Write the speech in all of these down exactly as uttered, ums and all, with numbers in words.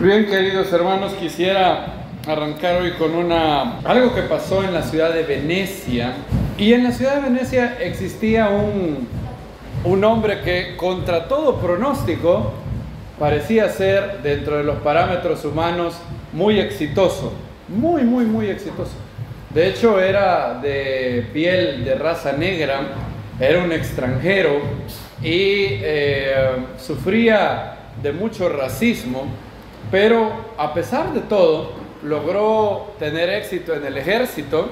Bien, queridos hermanos, quisiera arrancar hoy con una, algo que pasó en la ciudad de Venecia. Y en la ciudad de Venecia existía un, un hombre que, contra todo pronóstico, parecía ser, dentro de los parámetros humanos, muy exitoso. Muy, muy, muy exitoso. De hecho, era de piel de raza negra, era un extranjero y eh, sufría de mucho racismo. Pero a pesar de todo, logró tener éxito en el ejército.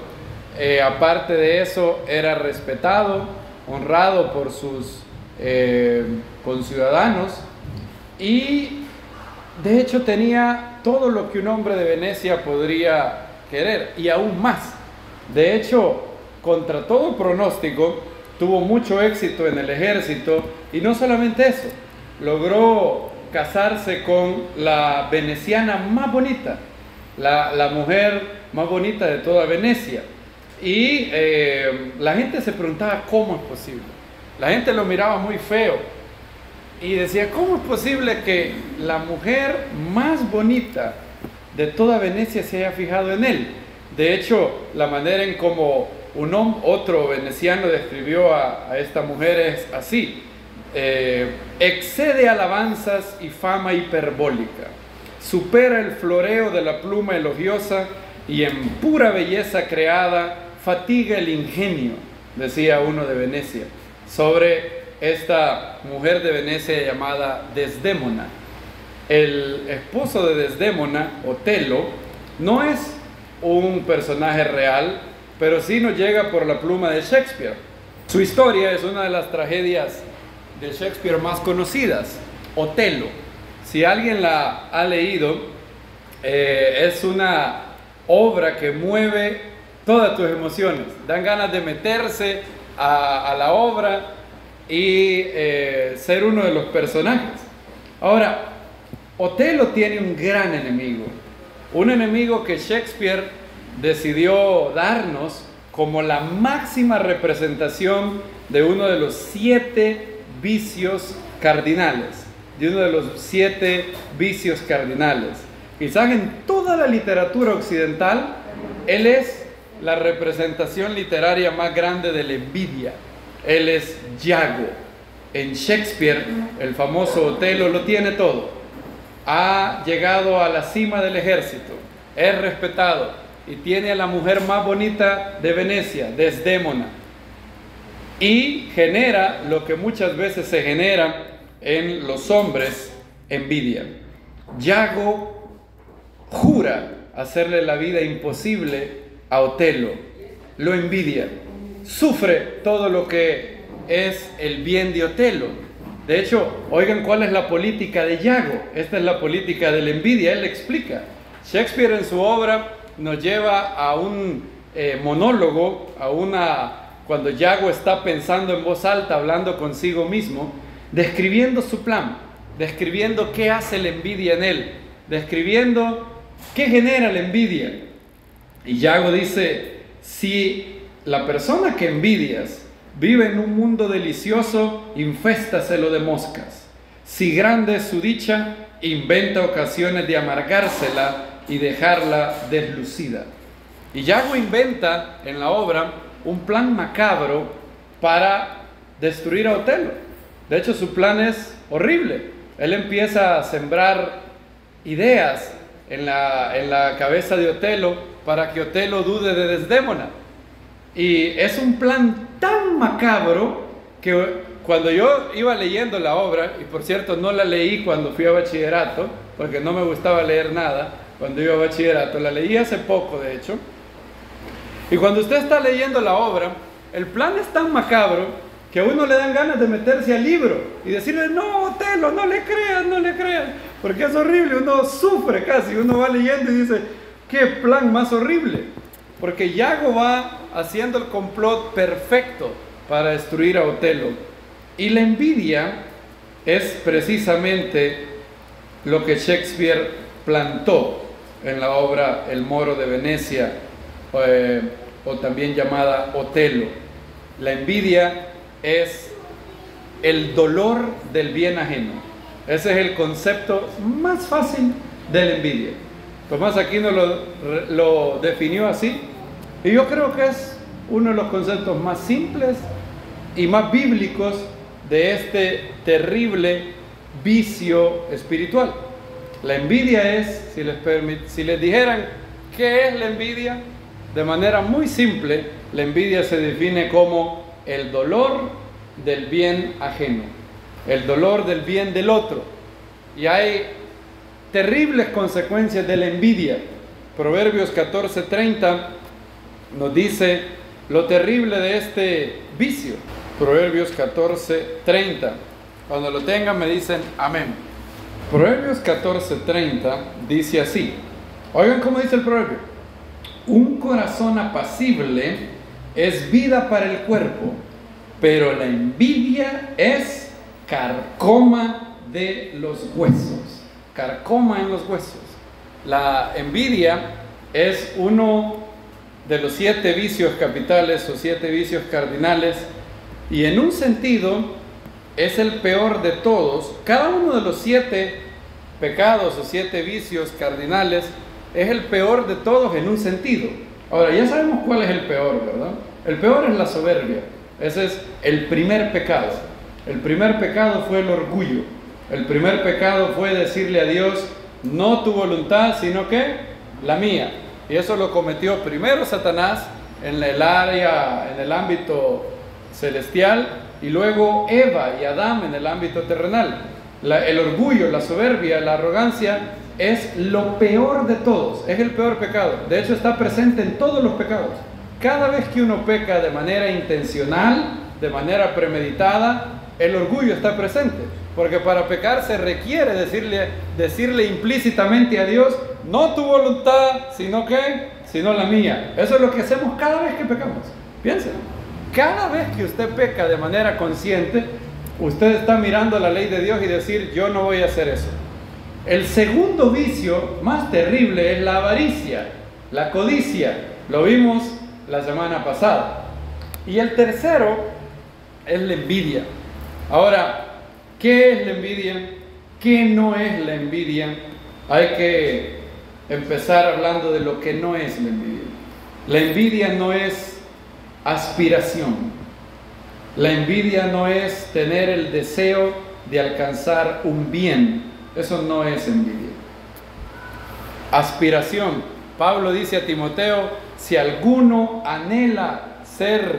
Eh, aparte de eso, era respetado, honrado por sus eh, conciudadanos. Y de hecho tenía todo lo que un hombre de Venecia podría querer, y aún más. De hecho, contra todo pronóstico, tuvo mucho éxito en el ejército. Y no solamente eso, logró casarse con la veneciana más bonita, la, la mujer más bonita de toda Venecia. Y eh, la gente se preguntaba cómo es posible. La gente lo miraba muy feo y decía, ¿cómo es posible que la mujer más bonita de toda Venecia se haya fijado en él? De hecho, la manera en como un hombre, otro veneciano describió a, a esta mujer es así. Eh, excede alabanzas y fama hiperbólica, supera el floreo de la pluma elogiosa y en pura belleza creada fatiga el ingenio, decía uno de Venecia sobre esta mujer de Venecia llamada Desdémona. El esposo de Desdémona, Otelo, no es un personaje real, pero sí nos llega por la pluma de Shakespeare. Su historia es una de las tragedias de Shakespeare más conocidas, Otelo. Si alguien la ha leído, eh, es una obra que mueve todas tus emociones. Dan ganas de meterse a, a la obra y eh, ser uno de los personajes. Ahora, Otelo tiene un gran enemigo, un enemigo que Shakespeare decidió darnos como la máxima representación de uno de los siete vicios cardinales, de uno de los siete vicios cardinales. Quizás en toda la literatura occidental, él es la representación literaria más grande de la envidia. Él es Yago. En Shakespeare, el famoso Otelo lo tiene todo. Ha llegado a la cima del ejército, es respetado y tiene a la mujer más bonita de Venecia, Desdémona. Y genera lo que muchas veces se genera en los hombres, envidia. Yago jura hacerle la vida imposible a Otelo, lo envidia, sufre todo lo que es el bien de Otelo. De hecho, oigan cuál es la política de Yago, esta es la política de la envidia, él le explica. Shakespeare en su obra nos lleva a un eh, monólogo, a una... cuando Yago está pensando en voz alta, hablando consigo mismo, describiendo su plan, describiendo qué hace la envidia en él, describiendo qué genera la envidia. Y Yago dice, si la persona que envidias vive en un mundo delicioso, inféstaselo de moscas. Si grande es su dicha, inventa ocasiones de amargársela y dejarla deslucida. Y Yago inventa en la obra un plan macabro para destruir a Otelo. De hecho, su plan es horrible. Él empieza a sembrar ideas en la, en la cabeza de Otelo para que Otelo dude de Desdémona. Y es un plan tan macabro que cuando yo iba leyendo la obra, y por cierto no la leí cuando fui a bachillerato, porque no me gustaba leer nada cuando iba a bachillerato, la leí hace poco de hecho. Y cuando usted está leyendo la obra, el plan es tan macabro que a uno le dan ganas de meterse al libro y decirle, no, Otelo, no le creas, no le creas, porque es horrible, uno sufre casi, uno va leyendo y dice, qué plan más horrible, porque Yago va haciendo el complot perfecto para destruir a Otelo. Y la envidia es precisamente lo que Shakespeare plantó en la obra El Moro de Venecia, Eh, o también llamada Otelo. La envidia es el dolor del bien ajeno. Ese es el concepto más fácil de la envidia. Tomás Aquino lo, lo definió así, y yo creo que es uno de los conceptos más simples y más bíblicos de este terrible vicio espiritual. La envidia es, si les, permit, si les dijeran qué es la envidia, de manera muy simple, la envidia se define como el dolor del bien ajeno, el dolor del bien del otro. Y hay terribles consecuencias de la envidia. Proverbios catorce treinta nos dice lo terrible de este vicio. Proverbios catorce treinta. Cuando lo tengan me dicen amén. Proverbios catorce treinta dice así. Oigan cómo dice el proverbio. Un corazón apacible es vida para el cuerpo, pero la envidia es carcoma de los huesos. Carcoma en los huesos. La envidia es uno de los siete vicios capitales o siete vicios cardinales, y en un sentido es el peor de todos. Cada uno de los siete pecados o siete vicios cardinales es el peor de todos en un sentido. Ahora, ya sabemos cuál es el peor, ¿verdad? El peor es la soberbia. Ese es el primer pecado. El primer pecado fue el orgullo. El primer pecado fue decirle a Dios, no tu voluntad, sino que la mía. Y eso lo cometió primero Satanás en el área, en el ámbito celestial, y luego Eva y Adán en el ámbito terrenal. La, el orgullo, la soberbia, la arrogancia es lo peor de todos, es el peor pecado. De hecho, está presente en todos los pecados. Cada vez que uno peca de manera intencional, de manera premeditada, el orgullo está presente, porque para pecar se requiere decirle, decirle implícitamente a Dios, no tu voluntad, sino que, sino la mía. Eso es lo que hacemos cada vez que pecamos. Piensen, cada vez que usted peca de manera consciente, usted está mirando la ley de Dios y decir, yo no voy a hacer eso. El segundo vicio más terrible es la avaricia, la codicia. Lo vimos la semana pasada. Y el tercero es la envidia. Ahora, ¿qué es la envidia? ¿Qué no es la envidia? Hay que empezar hablando de lo que no es la envidia. La envidia no es aspiración. La envidia no es tener el deseo de alcanzar un bien. Eso no es envidia. Aspiración. Pablo dice a Timoteo, si alguno anhela ser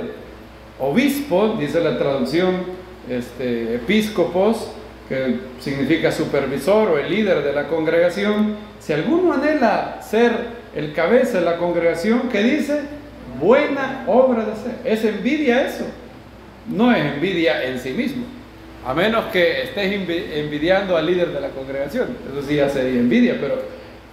obispo, dice la traducción, Este, episcopos, que significa supervisor o el líder de la congregación, si alguno anhela ser el cabeza de la congregación, que dice buena obra de ser. ¿Es envidia eso? No es envidia en sí mismo, a menos que estés envidiando al líder de la congregación, eso sí ya sería envidia. Pero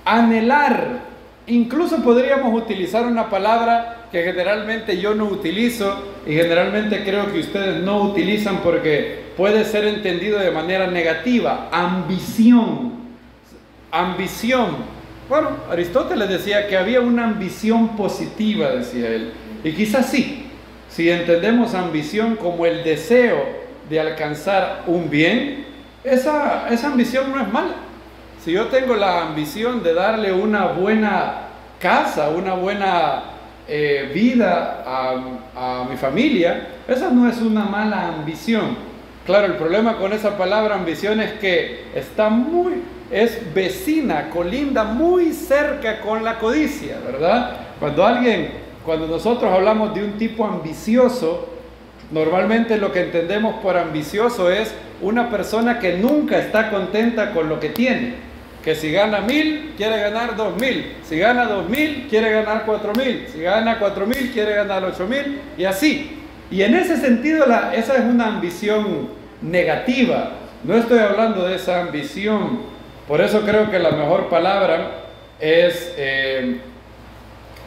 anhelar, incluso podríamos utilizar una palabra que generalmente yo no utilizo y generalmente creo que ustedes no utilizan porque puede ser entendido de manera negativa. Ambición. Ambición. Bueno, Aristóteles decía que había una ambición positiva, decía él. Y quizás sí, si entendemos ambición como el deseo de alcanzar un bien, esa, esa ambición no es mala. Si yo tengo la ambición de darle una buena casa, una buena Eh, vida a, a mi familia, esa no es una mala ambición. Claro, el problema con esa palabra ambición es que está muy, es vecina, colinda muy cerca con la codicia, ¿verdad? Cuando alguien, cuando nosotros hablamos de un tipo ambicioso, normalmente lo que entendemos por ambicioso es una persona que nunca está contenta con lo que tiene, que si gana mil, quiere ganar dos mil, si gana dos mil, quiere ganar cuatro mil, si gana cuatro mil, quiere ganar ocho mil, y así. Y en ese sentido, la, esa es una ambición negativa. No estoy hablando de esa ambición. Por eso creo que la mejor palabra es eh,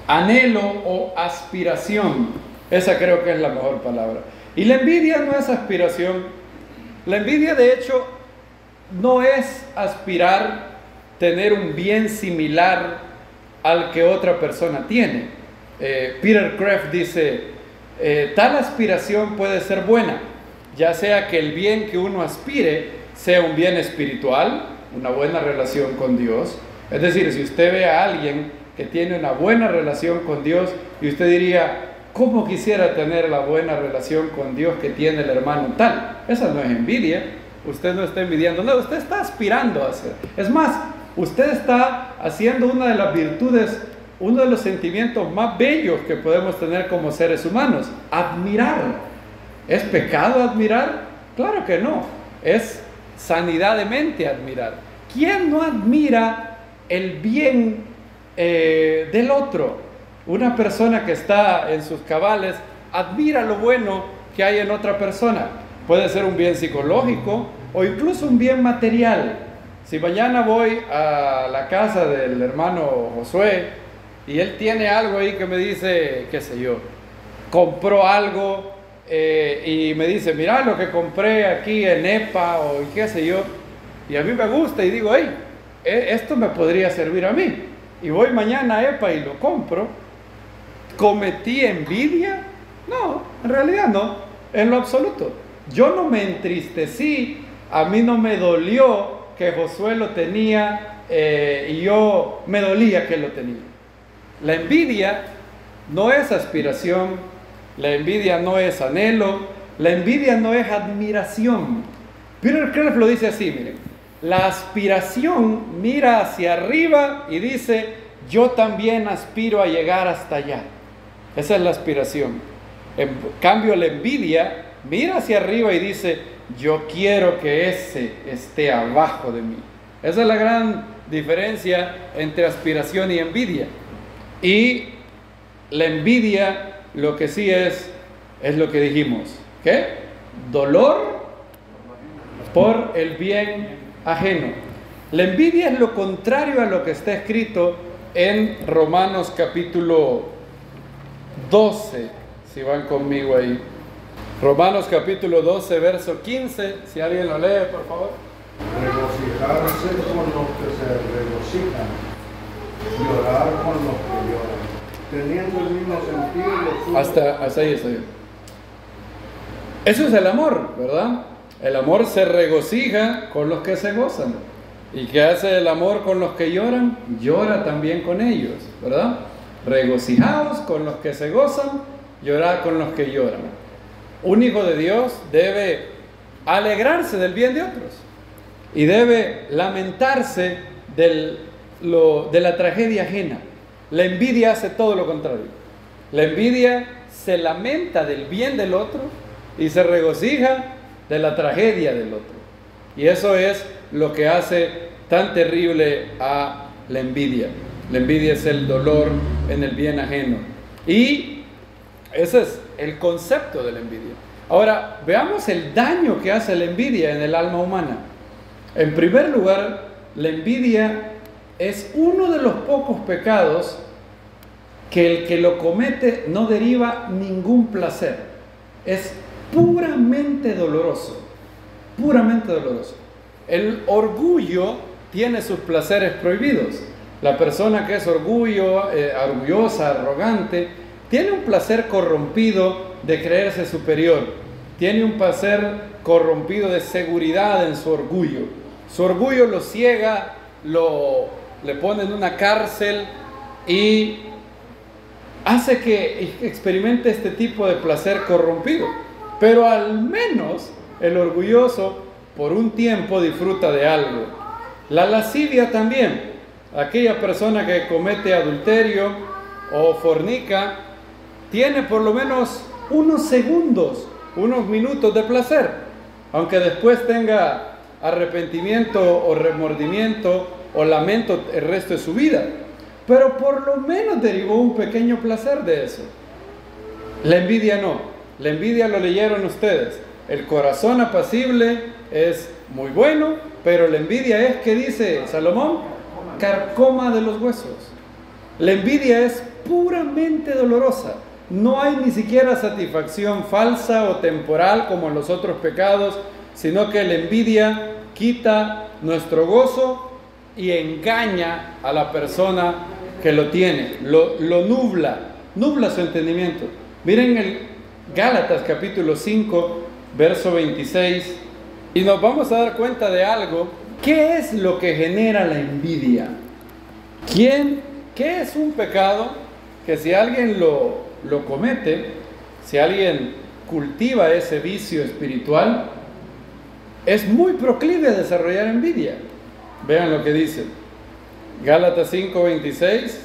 anhelo o aspiración. Esa creo que es la mejor palabra. Y la envidia no es aspiración. La envidia, de hecho, no es aspirar tener un bien similar al que otra persona tiene. Eh, Peter Kreeft dice, eh, tal aspiración puede ser buena, ya sea que el bien que uno aspire sea un bien espiritual, una buena relación con Dios, Es decir, si usted ve a alguien que tiene una buena relación con Dios y usted diría, ¿cómo quisiera tener la buena relación con Dios que tiene el hermano tal? Esa no es envidia. Usted no está envidiando nada, usted está aspirando a hacer. Es más, usted está haciendo una de las virtudes, uno de los sentimientos más bellos que podemos tener como seres humanos, admirar. ¿Es pecado admirar? Claro que no, es sanidad de mente admirar. ¿Quién no admira el bien eh, del otro? Una persona que está en sus cabales admira lo bueno que hay en otra persona. Puede ser un bien psicológico o incluso un bien material. Si mañana voy a la casa del hermano Josué y él tiene algo ahí que me dice, qué sé yo, compró algo eh, y me dice, mira lo que compré aquí en E P A o qué sé yo, y a mí me gusta y digo, hey, esto me podría servir a mí. Y voy mañana a E P A y lo compro. ¿Cometí envidia? No, en realidad no, en lo absoluto. Yo no me entristecí, a mí no me dolió que Josué lo tenía eh, y yo me dolía que lo tenía. La envidia no es aspiración, la envidia no es anhelo, la envidia no es admiración. Peter Kreeft lo dice así, miren, la aspiración mira hacia arriba y dice, yo también aspiro a llegar hasta allá. Esa es la aspiración. En cambio, la envidia mira hacia arriba y dice, yo quiero que ese esté abajo de mí. Esa es la gran diferencia entre aspiración y envidia. Y la envidia, lo que sí es, es lo que dijimos, ¿qué? Dolor por el bien ajeno. La envidia es lo contrario a lo que está escrito en Romanos capítulo doce, si van conmigo ahí. Romanos capítulo doce, verso quince, si alguien lo lee, por favor. Regocijarse con los que se regocijan, llorar con los que lloran, teniendo el mismo sentido. Los hasta, hasta ahí está bien. Eso es el amor, ¿verdad? El amor se regocija con los que se gozan. ¿Y qué hace el amor con los que lloran? Llora también con ellos, ¿verdad? Regocijaos con los que se gozan, llorad con los que lloran. Un hijo de Dios debe alegrarse del bien de otros y debe lamentarse del, lo, de la tragedia ajena. La envidia hace todo lo contrario. La envidia se lamenta del bien del otro y se regocija de la tragedia del otro. Y eso es lo que hace tan terrible a la envidia. La envidia es el dolor en el bien ajeno. Y ese es el concepto de la envidia. Ahora, veamos el daño que hace la envidia en el alma humana. En primer lugar, la envidia es uno de los pocos pecados que el que lo comete no deriva ningún placer. Es puramente doloroso, puramente doloroso. El orgullo tiene sus placeres prohibidos. La persona que es orgullo, eh, orgullosa, arrogante, tiene un placer corrompido de creerse superior. Tiene un placer corrompido de seguridad en su orgullo. Su orgullo lo ciega, lo, le pone en una cárcel y hace que experimente este tipo de placer corrompido. Pero al menos el orgulloso por un tiempo disfruta de algo. La lascivia también. Aquella persona que comete adulterio o fornica tiene por lo menos unos segundos, unos minutos de placer, aunque después tenga arrepentimiento o remordimiento o lamento el resto de su vida, pero por lo menos derivó un pequeño placer de eso. La envidia no, la envidia lo leyeron ustedes, el corazón apacible es muy bueno, pero la envidia es, ¿qué dice Salomón? Carcoma de los huesos. La envidia es puramente dolorosa. No hay ni siquiera satisfacción falsa o temporal como en los otros pecados, sino que la envidia quita nuestro gozo y engaña a la persona que lo tiene, lo, lo nubla, nubla su entendimiento. Miren el Gálatas capítulo cinco, verso veintiséis, y nos vamos a dar cuenta de algo. ¿Qué es lo que genera la envidia? ¿Quién? ¿Qué es un pecado? Que si alguien lo, lo comete, si alguien cultiva ese vicio espiritual, es muy proclive a desarrollar envidia. Vean lo que dice Gálatas cinco veintiséis.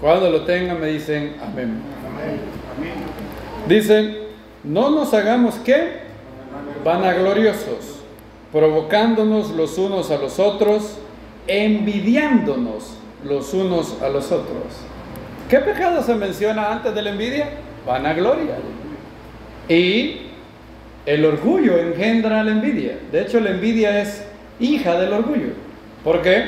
Cuando lo tengan me dicen amén. Amén. Amén. Dicen: no nos hagamos ¿qué? Vanagloriosos, provocándonos los unos a los otros, envidiándonos los unos a los otros. ¿Qué pecado se menciona antes de la envidia? Vanagloria. Y el orgullo engendra la envidia. De hecho, la envidia es hija del orgullo. ¿Por qué?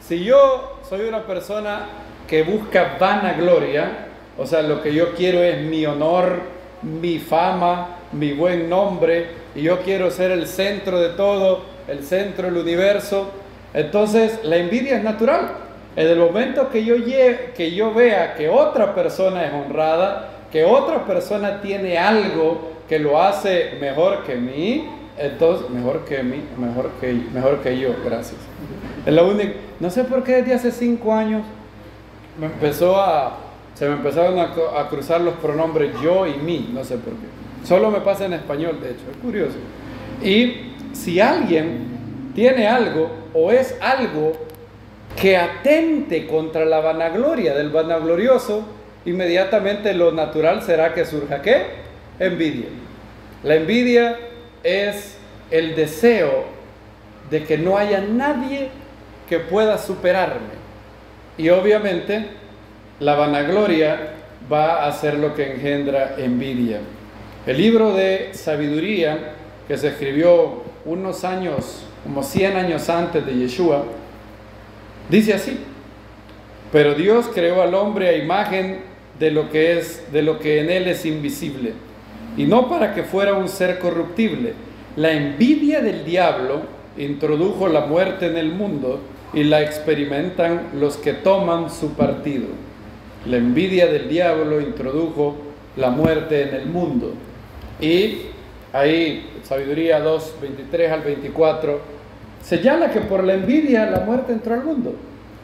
Si yo soy una persona que busca vanagloria, o sea, lo que yo quiero es mi honor, mi fama, mi buen nombre, y yo quiero ser el centro de todo, el centro del universo, entonces la envidia es natural. En el momento que yo, lleve, que yo vea que otra persona es honrada, que otra persona tiene algo que lo hace mejor que mí, entonces, mejor que mí, mejor que, mejor que yo, gracias. Es la única. No sé por qué desde hace cinco años me empezó a, se me empezaron a, a cruzar los pronombres yo y mí, no sé por qué. Solo me pasa en español, de hecho, es curioso. Y si alguien tiene algo o es algo que atente contra la vanagloria del vanaglorioso, inmediatamente lo natural será que surja ¿qué? Envidia. La envidia es el deseo de que no haya nadie que pueda superarme. Y obviamente la vanagloria va a ser lo que engendra envidia. El libro de sabiduría, que se escribió unos años, como cien años antes de Yeshua, dice así: pero Dios creó al hombre a imagen de lo que es, de lo que en él es invisible, y no para que fuera un ser corruptible. La envidia del diablo introdujo la muerte en el mundo, y la experimentan los que toman su partido. La envidia del diablo introdujo la muerte en el mundo. Y ahí, sabiduría dos, veintitrés al veinticuatro, señala que por la envidia la muerte entró al mundo,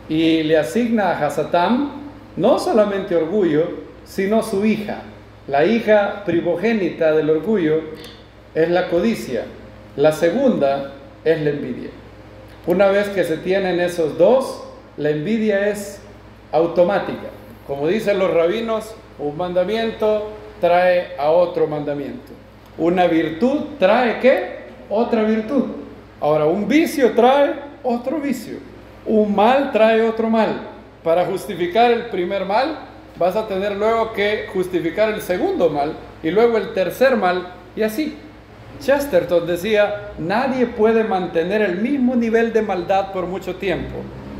y le asigna a Hasatán no solamente orgullo, sino su hija. La hija primogénita del orgullo es la codicia, la segunda es la envidia. Una vez que se tienen esos dos, la envidia es automática. Como dicen los rabinos, un mandamiento trae a otro mandamiento. Una virtud trae ¿qué? Otra virtud. Ahora, un vicio trae otro vicio. Un mal trae otro mal. Para justificar el primer mal, vas a tener luego que justificar el segundo mal, y luego el tercer mal, y así. Chesterton decía: nadie puede mantener el mismo nivel de maldad por mucho tiempo.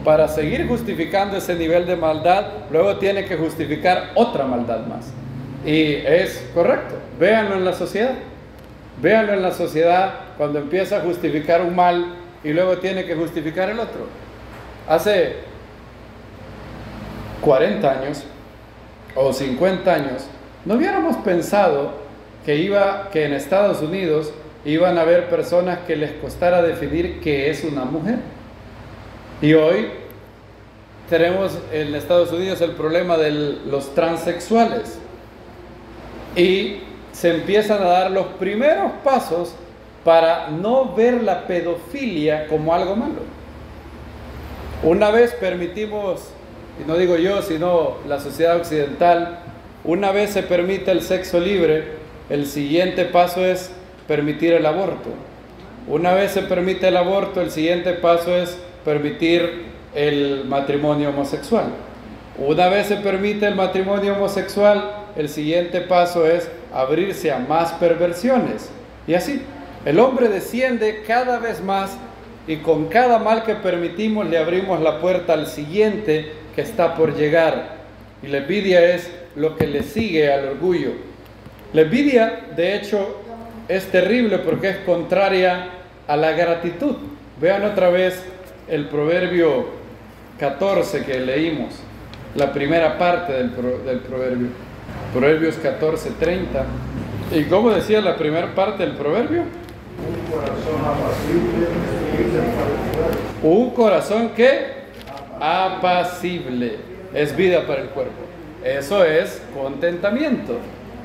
Para seguir justificando ese nivel de maldad, luego tiene que justificar otra maldad más. Y es correcto. Véanlo en la sociedad. Véanlo en la sociedad cuando empieza a justificar un mal y luego tiene que justificar el otro. Hace cuarenta años o cincuenta años, no hubiéramos pensado que, iba, que en Estados Unidos iban a haber personas que les costara definir qué es una mujer. Y hoy tenemos en Estados Unidos el problema de los transexuales, y se empiezan a dar los primeros pasos para no ver la pedofilia como algo malo. Una vez permitimos, y no digo yo sino la sociedad occidental, una vez se permite el sexo libre, el siguiente paso es permitir el aborto. Una vez se permite el aborto, el siguiente paso es permitir el matrimonio homosexual. Una vez se permite el matrimonio homosexual, el siguiente paso es abrirse a más perversiones. Y así, el hombre desciende cada vez más, y con cada mal que permitimos le abrimos la puerta al siguiente que está por llegar. Y la envidia es lo que le sigue al orgullo. La envidia, de hecho, es terrible porque es contraria a la gratitud. Vean otra vez el proverbio catorce que leímos, la primera parte del, pro, del proverbio, Proverbios catorce, treinta. ¿Y cómo decía la primera parte del proverbio? Un corazón apacible, un corazón que apacible, es vida para el cuerpo. Eso es contentamiento.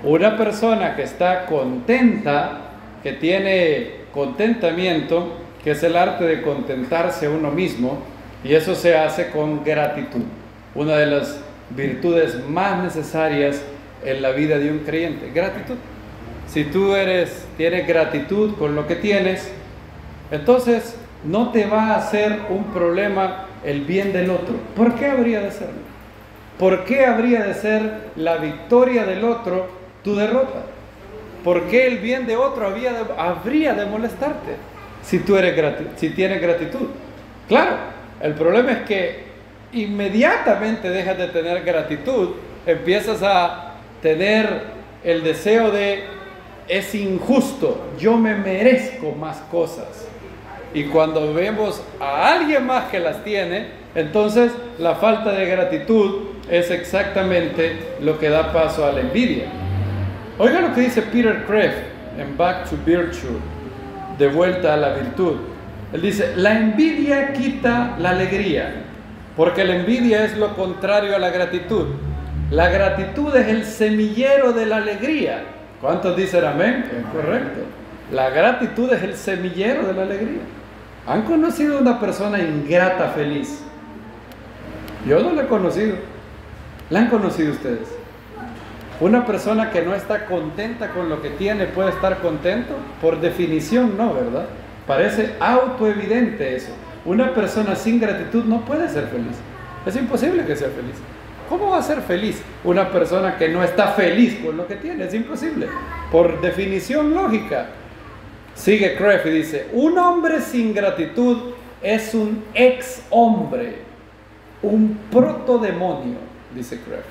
Una persona que está contenta, que tiene contentamiento, que es el arte de contentarse a uno mismo, y eso se hace con gratitud. Una de las virtudes más necesarias en la vida de un creyente, gratitud. Si tú eres, tienes gratitud con lo que tienes, entonces no te va a hacer un problema el bien del otro. ¿Por qué habría de serlo? ¿Por qué habría de ser la victoria del otro tu derrota? ¿Por qué el bien de otro había de, habría de molestarte si tú eres grati si tienes gratitud? Claro, el problema es que inmediatamente dejas de tener gratitud, empiezas a tener el deseo de es injusto, yo me merezco más cosas. Y cuando vemos a alguien más que las tiene, entonces la falta de gratitud es exactamente lo que da paso a la envidia. Oiga lo que dice Peter Kreeft en Back to Virtue, de vuelta a la virtud. Él dice, la envidia quita la alegría, porque la envidia es lo contrario a la gratitud. La gratitud es el semillero de la alegría. ¿Cuántos dicen amén? Es correcto. La gratitud es el semillero de la alegría. ¿Han conocido a una persona ingrata feliz? Yo no la he conocido. ¿La han conocido ustedes? Una persona que no está contenta con lo que tiene, ¿puede estar contento? Por definición no, ¿verdad? Parece autoevidente eso. Una persona sin gratitud no puede ser feliz. Es imposible que sea feliz. ¿Cómo va a ser feliz una persona que no está feliz con lo que tiene? Es imposible. Por definición lógica. Sigue Kreeft y dice, un hombre sin gratitud es un ex hombre, un protodemonio, dice Kreeft.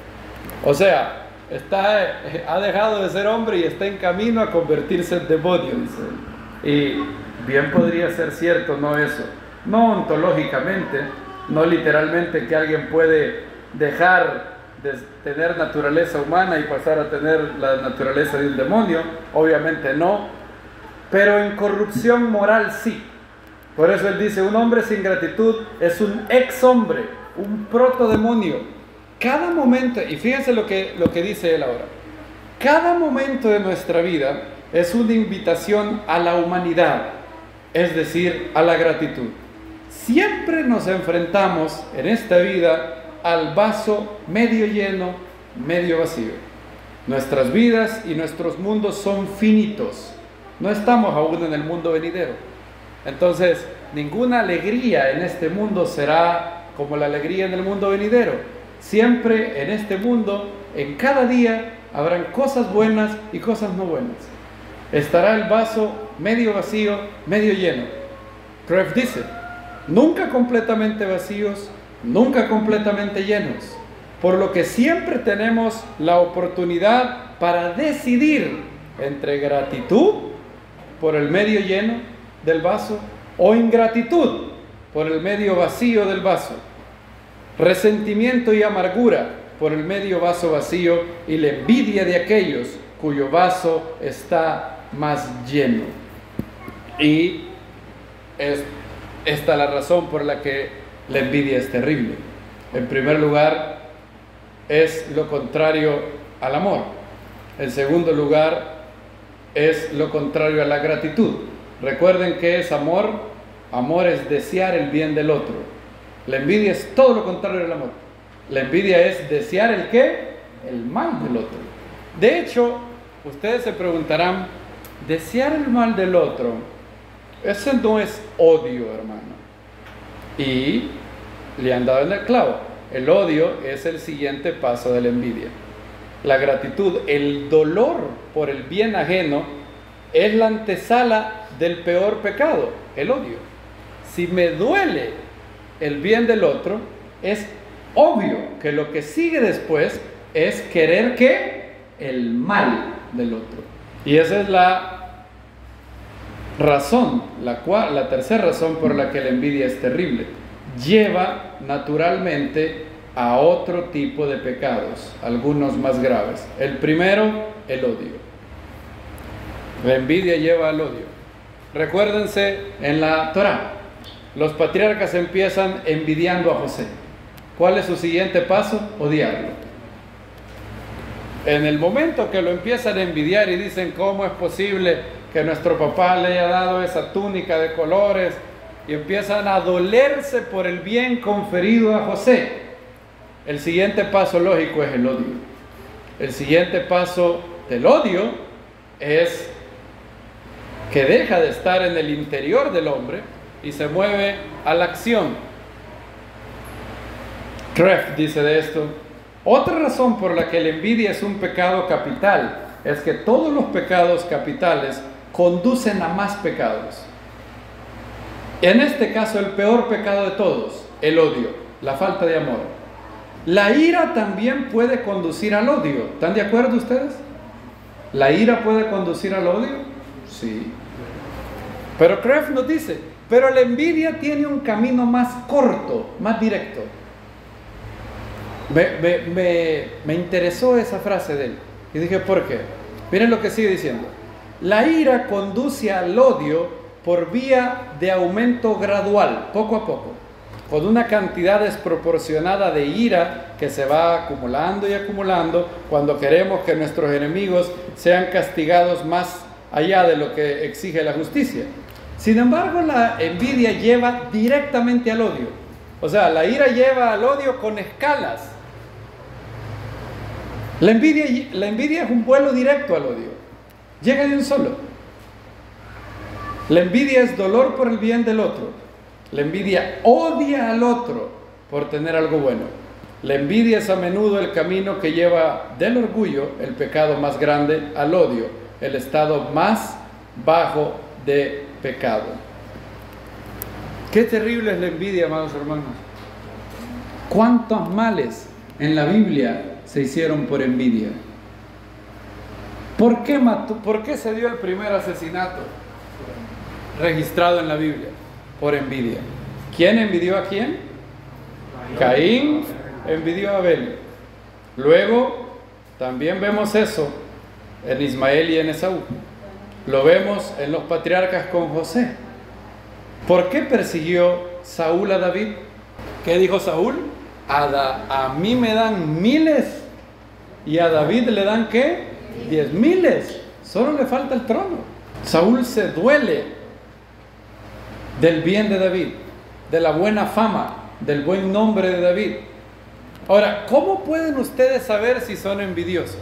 O sea, está, ha dejado de ser hombre y está en camino a convertirse en demonio, dice. Y bien podría ser cierto, no eso, no ontológicamente, no literalmente que alguien puede dejar de tener naturaleza humana y pasar a tener la naturaleza de un demonio, obviamente no. Pero en corrupción moral sí. Por eso él dice, un hombre sin gratitud es un ex hombre, un protodemonio. Cada momento, y fíjense lo que, lo que dice él ahora, cada momento de nuestra vida es una invitación a la humanidad, es decir, a la gratitud. Siempre nos enfrentamos en esta vida al vaso medio lleno, medio vacío. Nuestras vidas y nuestros mundos son finitos. No estamos aún en el mundo venidero. Entonces, ninguna alegría en este mundo será como la alegría en el mundo venidero. Siempre en este mundo, en cada día, habrán cosas buenas y cosas no buenas. Estará el vaso medio vacío, medio lleno. Kreeft dice, nunca completamente vacíos, nunca completamente llenos. Por lo que siempre tenemos la oportunidad para decidir entre gratitud por el medio lleno del vaso, o ingratitud por el medio vacío del vaso, resentimiento y amargura por el medio vaso vacío, y la envidia de aquellos cuyo vaso está más lleno. Y es esta la razón por la que la envidia es terrible. En primer lugar, es lo contrario al amor. En segundo lugar, es lo contrario a la gratitud. Recuerden que es amor. Amor es desear el bien del otro. La envidia es todo lo contrario al amor. La envidia es desear el ¿qué? El mal del otro. De hecho, ustedes se preguntarán, desear el mal del otro, eso no es odio, hermano. Y le han dado en el clavo. El odio es el siguiente paso de la envidia. La gratitud, el dolor por el bien ajeno, es la antesala del peor pecado, el odio. Si me duele el bien del otro, es obvio que lo que sigue después es querer que el mal del otro. Y esa es la razón, la, cual, la tercera razón por la que la envidia es terrible. Lleva naturalmente a otro tipo de pecados, algunos más graves. El primero, el odio. La envidia lleva al odio. Recuérdense en la Torá, Los patriarcas empiezan envidiando a José. ¿Cuál es su siguiente paso? Odiarlo. En el momento que lo empiezan a envidiar y dicen, ¿cómo es posible que nuestro papá le haya dado esa túnica de colores? Y empiezan a dolerse por el bien conferido a José. El siguiente paso lógico es el odio. El siguiente paso del odio es que deja de estar en el interior del hombre y se mueve a la acción. Kreeft dice de esto: otra razón por la que la envidia es un pecado capital es que todos los pecados capitales conducen a más pecados. En este caso, el peor pecado de todos, el odio, la falta de amor. La ira también puede conducir al odio. ¿Están de acuerdo ustedes? ¿La ira puede conducir al odio? Sí. Pero Kreeft nos dice, pero la envidia tiene un camino más corto, más directo. Me, me, me, me interesó esa frase de él. Y dije, ¿por qué? Miren lo que sigue diciendo. La ira conduce al odio por vía de aumento gradual, poco a poco, con una cantidad desproporcionada de ira que se va acumulando y acumulando cuando queremos que nuestros enemigos sean castigados más allá de lo que exige la justicia. Sin embargo, la envidia lleva directamente al odio. O sea, la ira lleva al odio con escalas. La envidia, la envidia es un vuelo directo al odio. Llega de un solo. La envidia es dolor por el bien del otro. La envidia odia al otro por tener algo bueno. La envidia es a menudo el camino que lleva del orgullo, el pecado más grande, al odio, el estado más bajo de pecado. Qué terrible es la envidia, amados hermanos. ¿Cuántos males en la Biblia se hicieron por envidia? ¿Por qué mató, por qué se dio el primer asesinato registrado en la Biblia? Por envidia. ¿Quién envidió a quién? Caín envidió a Abel. Luego también vemos eso en Ismael y en Esaú. Lo vemos en los patriarcas con José. ¿Por qué persiguió Saúl a David? ¿Qué dijo Saúl? A, da, a mí me dan miles y a David le dan ¿qué? Diez miles. Solo le falta el trono. Saúl se duele del bien de David, de la buena fama, del buen nombre de David. Ahora, ¿cómo pueden ustedes saber si son envidiosos?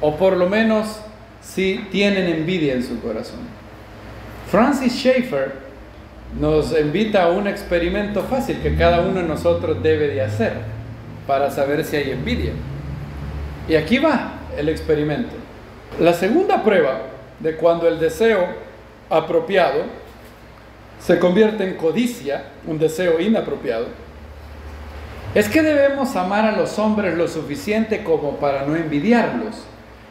O por lo menos si tienen envidia en su corazón. Francis Schaeffer nos invita a un experimento fácil que cada uno de nosotros debe de hacer para saber si hay envidia. Y aquí va el experimento. La segunda prueba de cuando el deseo apropiado se convierte en codicia, un deseo inapropiado, es que debemos amar a los hombres lo suficiente como para no envidiarlos.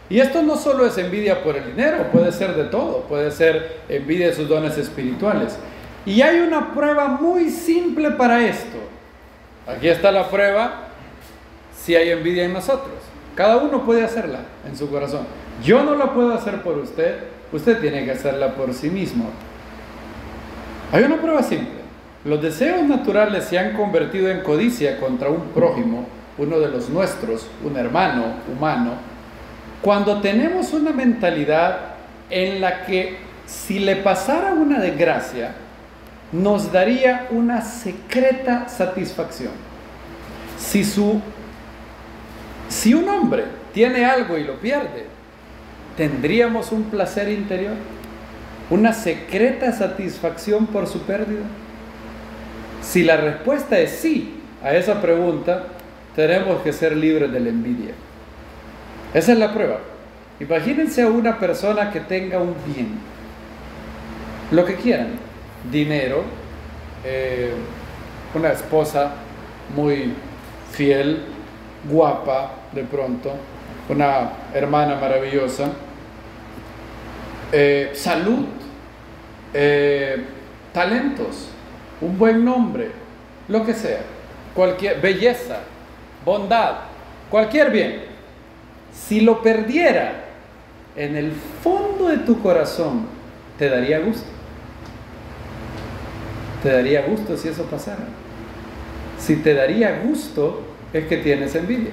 Y esto no solo es envidia por el dinero, puede ser de todo, puede ser envidia de sus dones espirituales. Y hay una prueba muy simple para esto. Aquí está la prueba si hay envidia en nosotros. Cada uno puede hacerla en su corazón. Yo no la puedo hacer por usted, usted tiene que hacerla por sí mismo. Hay una prueba simple. Los deseos naturales se han convertido en codicia contra un prójimo, uno de los nuestros, un hermano humano, cuando tenemos una mentalidad en la que si le pasara una desgracia, nos daría una secreta satisfacción. Si, su, si un hombre tiene algo y lo pierde, ¿tendríamos un placer interior? ¿Una secreta satisfacción por su pérdida? Si la respuesta es sí a esa pregunta, tenemos que ser libres de la envidia. Esa es la prueba. Imagínense a una persona que tenga un bien, lo que quieran, dinero, eh, una esposa muy fiel, guapa de pronto, una hermana maravillosa, eh, salud, Eh, talentos, un buen nombre, lo que sea, cualquier belleza, bondad, cualquier bien. Si lo perdiera, en el fondo de tu corazón te daría gusto. ¿Te daría gusto si eso pasara? Si te daría gusto, es que tienes envidia.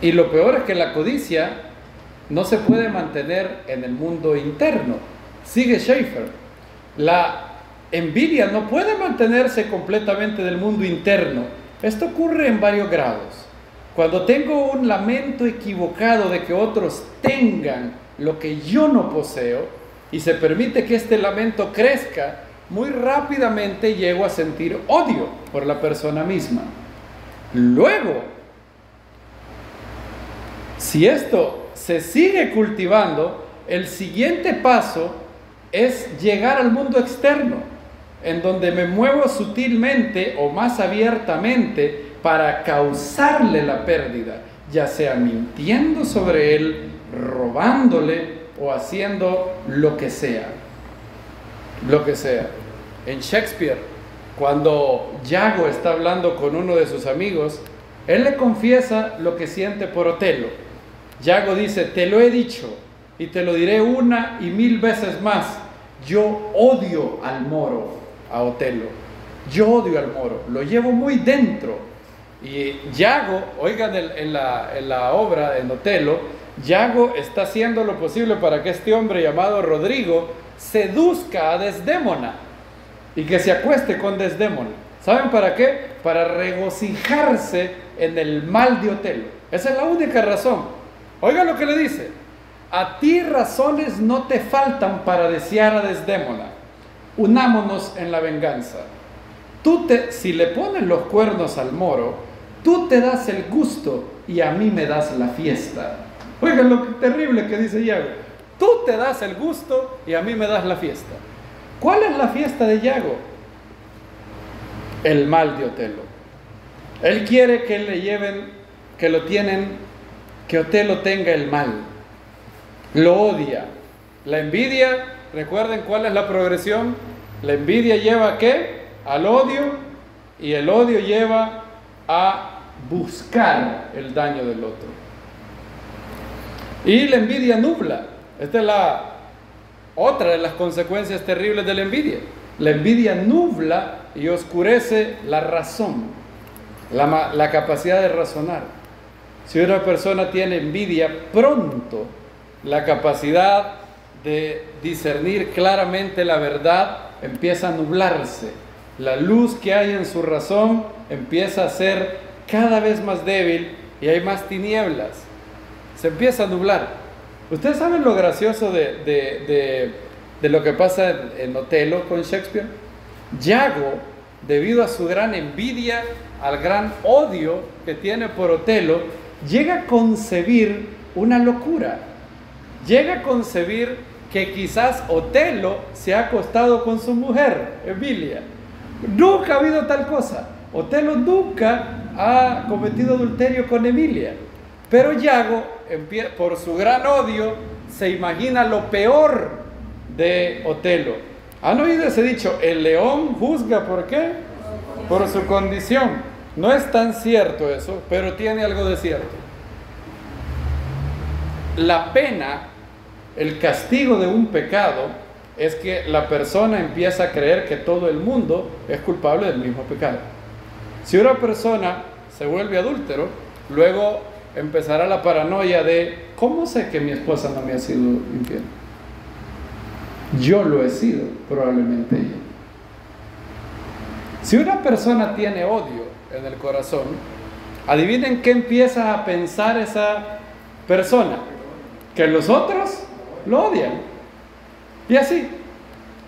Y lo peor es que la codicia no se puede mantener en el mundo interno. Sigue Schaeffer. La envidia no puede mantenerse completamente del mundo interno. Esto ocurre en varios grados. Cuando tengo un lamento equivocado de que otros tengan lo que yo no poseo y se permite que este lamento crezca, muy rápidamente llego a sentir odio por la persona misma. Luego, si esto se sigue cultivando, el siguiente paso es llegar al mundo externo, en donde me muevo sutilmente o más abiertamente para causarle la pérdida, ya sea mintiendo sobre él, robándole o haciendo lo que sea. Lo que sea. En Shakespeare, cuando Yago está hablando con uno de sus amigos, él le confiesa lo que siente por Otelo. Yago dice: te lo he dicho y te lo diré una y mil veces más, yo odio al moro, a Otelo, yo odio al moro, lo llevo muy dentro. Y Yago, oigan, en la, en la obra, en Otelo, Yago está haciendo lo posible para que este hombre llamado Rodrigo seduzca a Desdémona y que se acueste con Desdémona. ¿Saben para qué? Para regocijarse en el mal de Otelo. Esa es la única razón. Oigan lo que le dice: a ti razones no te faltan para desear a Desdémona, unámonos en la venganza. Tú te, si le pones los cuernos al moro, tú te das el gusto y a mí me das la fiesta. Oigan lo terrible que dice Yago: tú te das el gusto y a mí me das la fiesta. ¿Cuál es la fiesta de Yago? El mal de Otelo. Él quiere que le lleven, que lo tienen, que Otelo tenga el mal. Lo odia. La envidia, recuerden cuál es la progresión. La envidia lleva a ¿qué? Al odio, y el odio lleva a buscar el daño del otro. Y la envidia nubla. Esta es la otra de las consecuencias terribles de la envidia. La envidia nubla y oscurece la razón, la, la capacidad de razonar. Si una persona tiene envidia, pronto la capacidad de discernir claramente la verdad empieza a nublarse. La luz que hay en su razón empieza a ser cada vez más débil y hay más tinieblas. Se empieza a nublar. ¿Ustedes saben lo gracioso de, de, de, de lo que pasa en, en Otelo con Shakespeare? Yago, debido a su gran envidia, al gran odio que tiene por Otelo, llega a concebir una locura. Llega a concebir que quizás Otelo se ha acostado con su mujer, Emilia. Nunca ha habido tal cosa. Otelo nunca ha cometido adulterio con Emilia. Pero Yago, por su gran odio, se imagina lo peor de Otelo. ¿Han oído ese dicho? El león juzga, ¿por qué? Por su condición. No es tan cierto eso, pero tiene algo de cierto. La pena, el castigo de un pecado, es que la persona empieza a creer que todo el mundo es culpable del mismo pecado. Si una persona se vuelve adúltero, luego empezará la paranoia de: ¿cómo sé que mi esposa no me ha sido infiel? Yo lo he sido, probablemente ella. Si una persona tiene odio en el corazón, adivinen qué empieza a pensar esa persona: que los otros lo odian. Y así,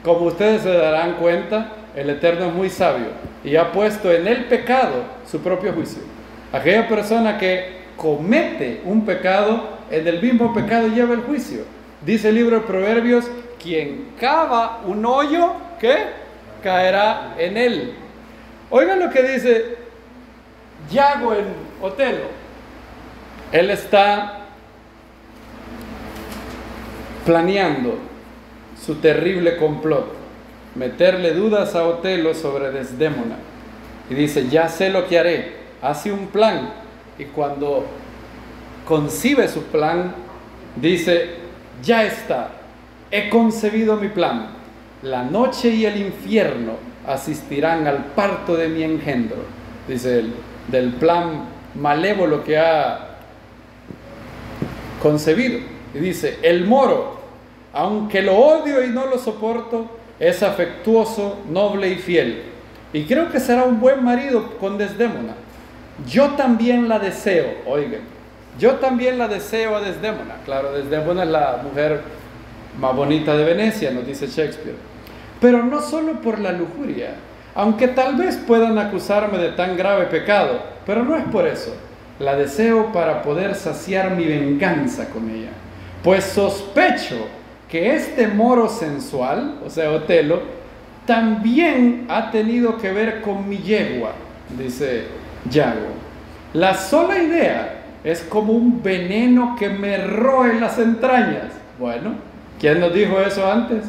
como ustedes se darán cuenta, el Eterno es muy sabio y ha puesto en el pecado su propio juicio. Aquella persona que comete un pecado, en el mismo pecado lleva el juicio. Dice el libro de Proverbios: quien cava un hoyo, ¿qué? Caerá en él. Oigan lo que dice Yago en Otelo. Él está planeando su terrible complot, meterle dudas a Otelo sobre Desdémona. Y dice: ya sé lo que haré. Hace un plan. Y cuando concibe su plan, dice: ya está, he concebido mi plan. La noche y el infierno asistirán al parto de mi engendro, dice él, del plan malévolo que ha concebido. Y dice, el moro, aunque lo odio y no lo soporto, es afectuoso, noble y fiel, y creo que será un buen marido con Desdémona. Yo también la deseo, oigan, yo también la deseo a Desdémona. Claro, Desdémona es la mujer más bonita de Venecia, nos dice Shakespeare. Pero no solo por la lujuria, aunque tal vez puedan acusarme de tan grave pecado, pero no es por eso. La deseo para poder saciar mi venganza con ella, pues sospecho que este moro sensual, o sea, Otelo, también ha tenido que ver con mi yegua, dice Yago. La sola idea es como un veneno que me roe las entrañas. Bueno, ¿quién nos dijo eso antes?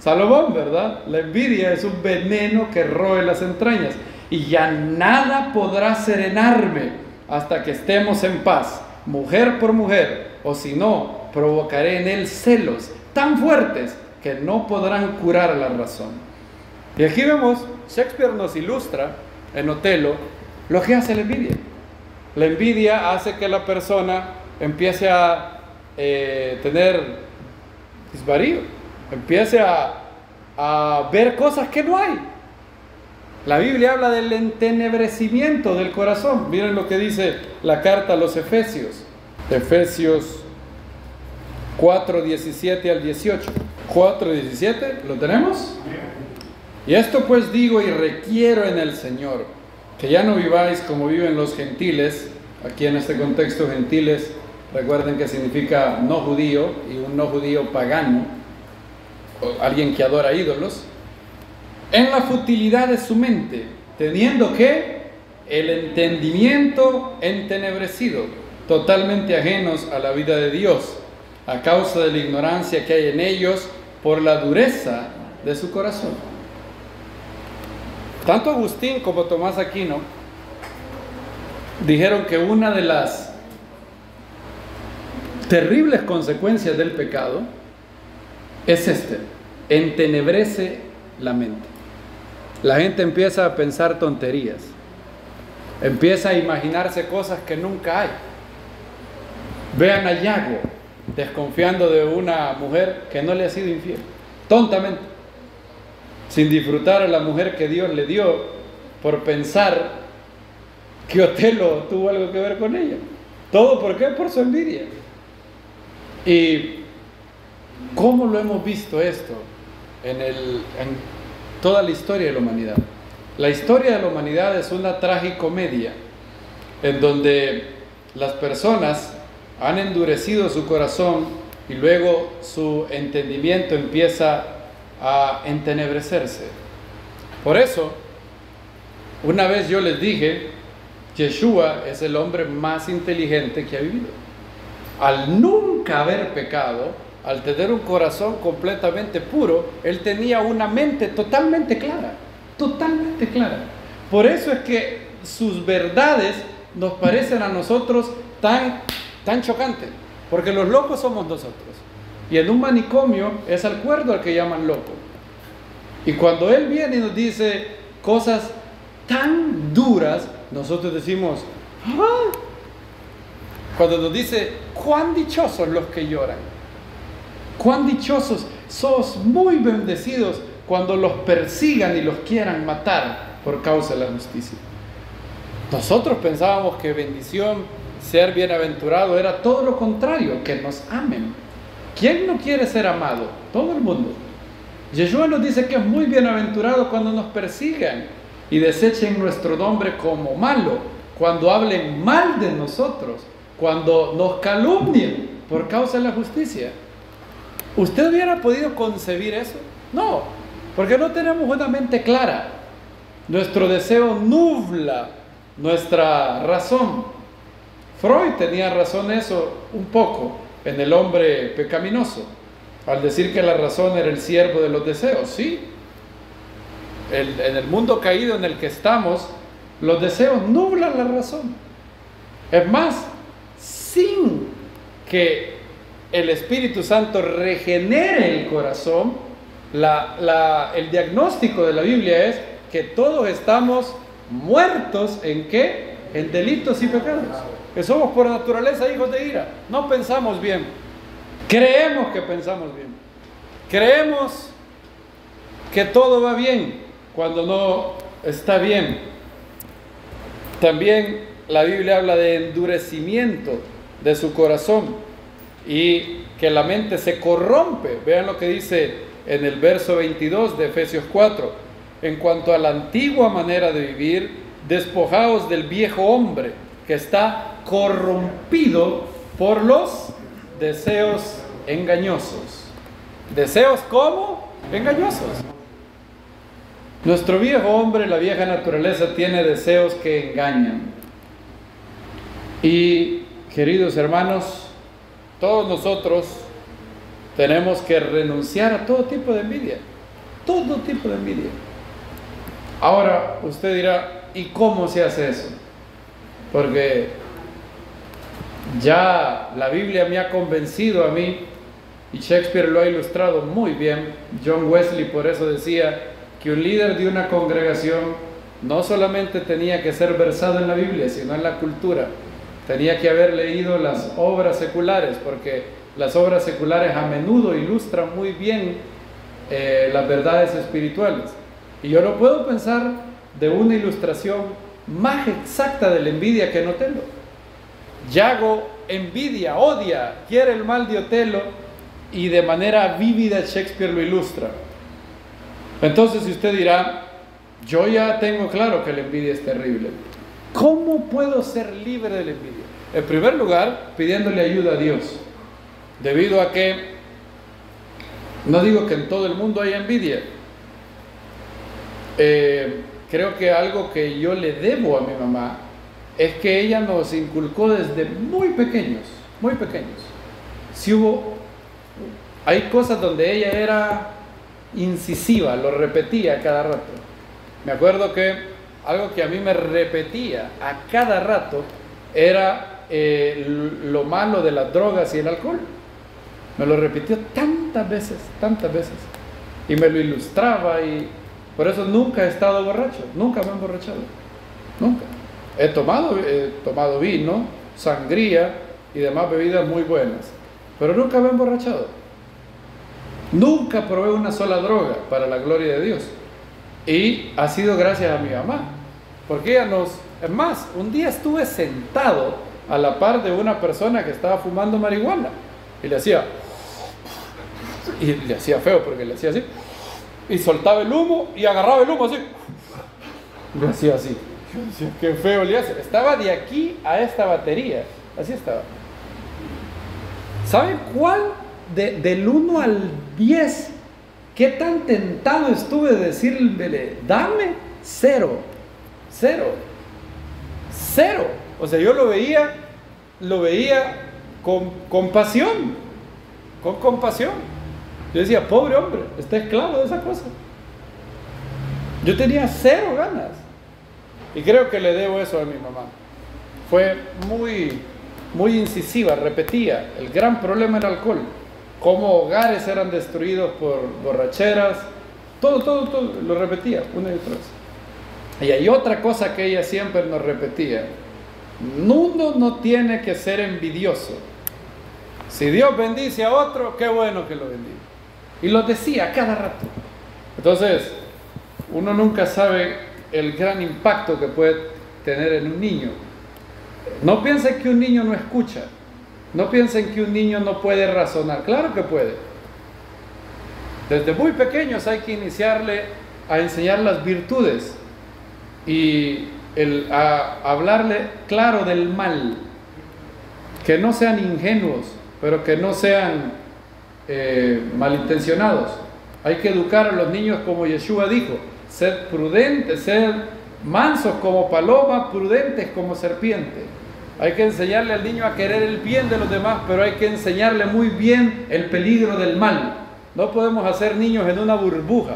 Salomón, ¿verdad? La envidia es un veneno que roe las entrañas, y ya nada podrá serenarme hasta que estemos en paz, mujer por mujer, o si no, provocaré en él celos tan fuertes que no podrán curar la razón. Y aquí vemos, Shakespeare nos ilustra en Otelo lo que hace la envidia. La envidia hace que la persona empiece a eh, tener disvarío, empiece a, a ver cosas que no hay. La Biblia habla del entenebrecimiento del corazón. Miren lo que dice la carta a los Efesios, Efesios cuatro, diecisiete al dieciocho. cuatro, diecisiete, ¿lo tenemos? Y esto pues digo y requiero en el Señor, que ya no viváis como viven los gentiles. Aquí en este contexto, gentiles, recuerden que significa no judío, y un no judío pagano, o alguien que adora ídolos, en la futilidad de su mente, teniendo que el entendimiento entenebrecido, totalmente ajenos a la vida de Dios, a causa de la ignorancia que hay en ellos por la dureza de su corazón. Tanto Agustín como Tomás Aquino dijeron que una de las terribles consecuencias del pecado es este: entenebrece la mente. La gente empieza a pensar tonterías, empieza a imaginarse cosas que nunca hay. Vean a Yago desconfiando de una mujer que no le ha sido infiel, tontamente, sin disfrutar a la mujer que Dios le dio, por pensar que Otelo tuvo algo que ver con ella. ¿Todo por qué? Por su envidia. Y ¿cómo lo hemos visto esto en, el, en toda la historia de la humanidad? La historia de la humanidad es una tragicomedia en donde las personas han endurecido su corazón y luego su entendimiento empieza a entenebrecerse. Por eso, una vez yo les dije, Yeshua es el hombre más inteligente que ha vivido. Al nunca haber pecado, al tener un corazón completamente puro, él tenía una mente totalmente clara, totalmente clara. Por eso es que sus verdades nos parecen a nosotros tan tan chocante, porque los locos somos nosotros, y en un manicomio es al cuerdo al que llaman loco. Y cuando él viene y nos dice cosas tan duras, nosotros decimos, ¡ah! Cuando nos dice, cuán dichosos los que lloran, cuán dichosos, sos muy bendecidos cuando los persigan y los quieran matar por causa de la justicia. Nosotros pensábamos que bendición, ser bienaventurado, era todo lo contrario, que nos amen. ¿Quién no quiere ser amado? Todo el mundo. Yeshua nos dice que es muy bienaventurado cuando nos persigan y desechen nuestro nombre como malo, cuando hablen mal de nosotros, cuando nos calumnien por causa de la justicia. ¿Usted hubiera podido concebir eso? No, porque no tenemos una mente clara. Nuestro deseo nubla nuestra razón. Freud tenía razón eso un poco en El hombre pecaminoso, al decir que la razón era el siervo de los deseos. Sí, el, en el mundo caído en el que estamos, los deseos nublan la razón. Es más, sin que el Espíritu Santo regenere el corazón, La, la, el diagnóstico de la Biblia es que todos estamos muertos en ¿qué? En delitos y pecados, que somos por naturaleza hijos de ira. No pensamos bien, creemos que pensamos bien, creemos que todo va bien cuando no está bien. También la Biblia habla de endurecimiento de su corazón y que la mente se corrompe. Vean lo que dice en el verso veintidós de Efesios cuatro: en cuanto a la antigua manera de vivir, despojaos del viejo hombre que está corrompido por los deseos engañosos. ¿Deseos cómo? Engañosos. Nuestro viejo hombre, la vieja naturaleza, tiene deseos que engañan. Y, queridos hermanos, todos nosotros tenemos que renunciar a todo tipo de envidia. Todo tipo de envidia. Ahora, usted dirá, ¿y cómo se hace eso? Porque ya la Biblia me ha convencido a mí, y Shakespeare lo ha ilustrado muy bien. John Wesley por eso decía que un líder de una congregación no solamente tenía que ser versado en la Biblia, sino en la cultura. Tenía que haber leído las obras seculares, porque las obras seculares a menudo ilustran muy bien eh, las verdades espirituales. Y yo no puedo pensar de una ilustración más exacta de la envidia que en Otelo. Yago envidia, odia, quiere el mal de Otelo, y de manera vívida Shakespeare lo ilustra. Entonces, si usted dirá, yo ya tengo claro que la envidia es terrible, ¿cómo puedo ser libre de la envidia? En primer lugar, pidiéndole ayuda a Dios, debido a que no digo que en todo el mundo hay envidia. eh, creo que algo que yo le debo a mi mamá es que ella nos inculcó desde muy pequeños, muy pequeños. Si hubo, hay cosas donde ella era incisiva, lo repetía a cada rato. Me acuerdo que algo que a mí me repetía a cada rato era eh, lo malo de las drogas y el alcohol. Me lo repitió tantas veces, tantas veces, y me lo ilustraba, y por eso nunca he estado borracho, nunca me he emborrachado, nunca. He tomado, he tomado vino, sangría y demás bebidas muy buenas, pero nunca me he emborrachado. Nunca probé una sola droga, para la gloria de Dios. Y ha sido gracias a mi mamá, porque ella nos... Es más, un día estuve sentado a la par de una persona que estaba fumando marihuana, y le hacía... Y le hacía feo, porque le hacía así, y soltaba el humo, y agarraba el humo así. Le hacía así. Yo decía, qué feo le hace. Estaba de aquí a esta batería. Así estaba. ¿Saben cuál? De, del uno al diez, ¿qué tan tentado estuve de decirle, dame? Cero, cero, cero. O sea, yo lo veía, lo veía con compasión, con compasión. Yo decía, pobre hombre, está esclavo de esa cosa. Yo tenía cero ganas, y creo que le debo eso a mi mamá. Fue muy, muy incisiva, repetía. El gran problema era el alcohol, cómo hogares eran destruidos por borracheras, todo, todo, todo, lo repetía una y otra vez. Y hay otra cosa que ella siempre nos repetía: uno no tiene que ser envidioso. Si Dios bendice a otro, qué bueno que lo bendiga. Y lo decía cada rato. Entonces, uno nunca sabe el gran impacto que puede tener en un niño. No piensen que un niño no escucha. No piensen que un niño no puede razonar. Claro que puede. Desde muy pequeños hay que iniciarle a enseñar las virtudes y el, a hablarle claro del mal. Que no sean ingenuos, pero que no sean eh, malintencionados. Hay que educar a los niños como Yeshua dijo: ser prudentes, ser mansos como paloma, prudentes como serpiente. Hay que enseñarle al niño a querer el bien de los demás, pero hay que enseñarle muy bien el peligro del mal. No podemos hacer niños en una burbuja,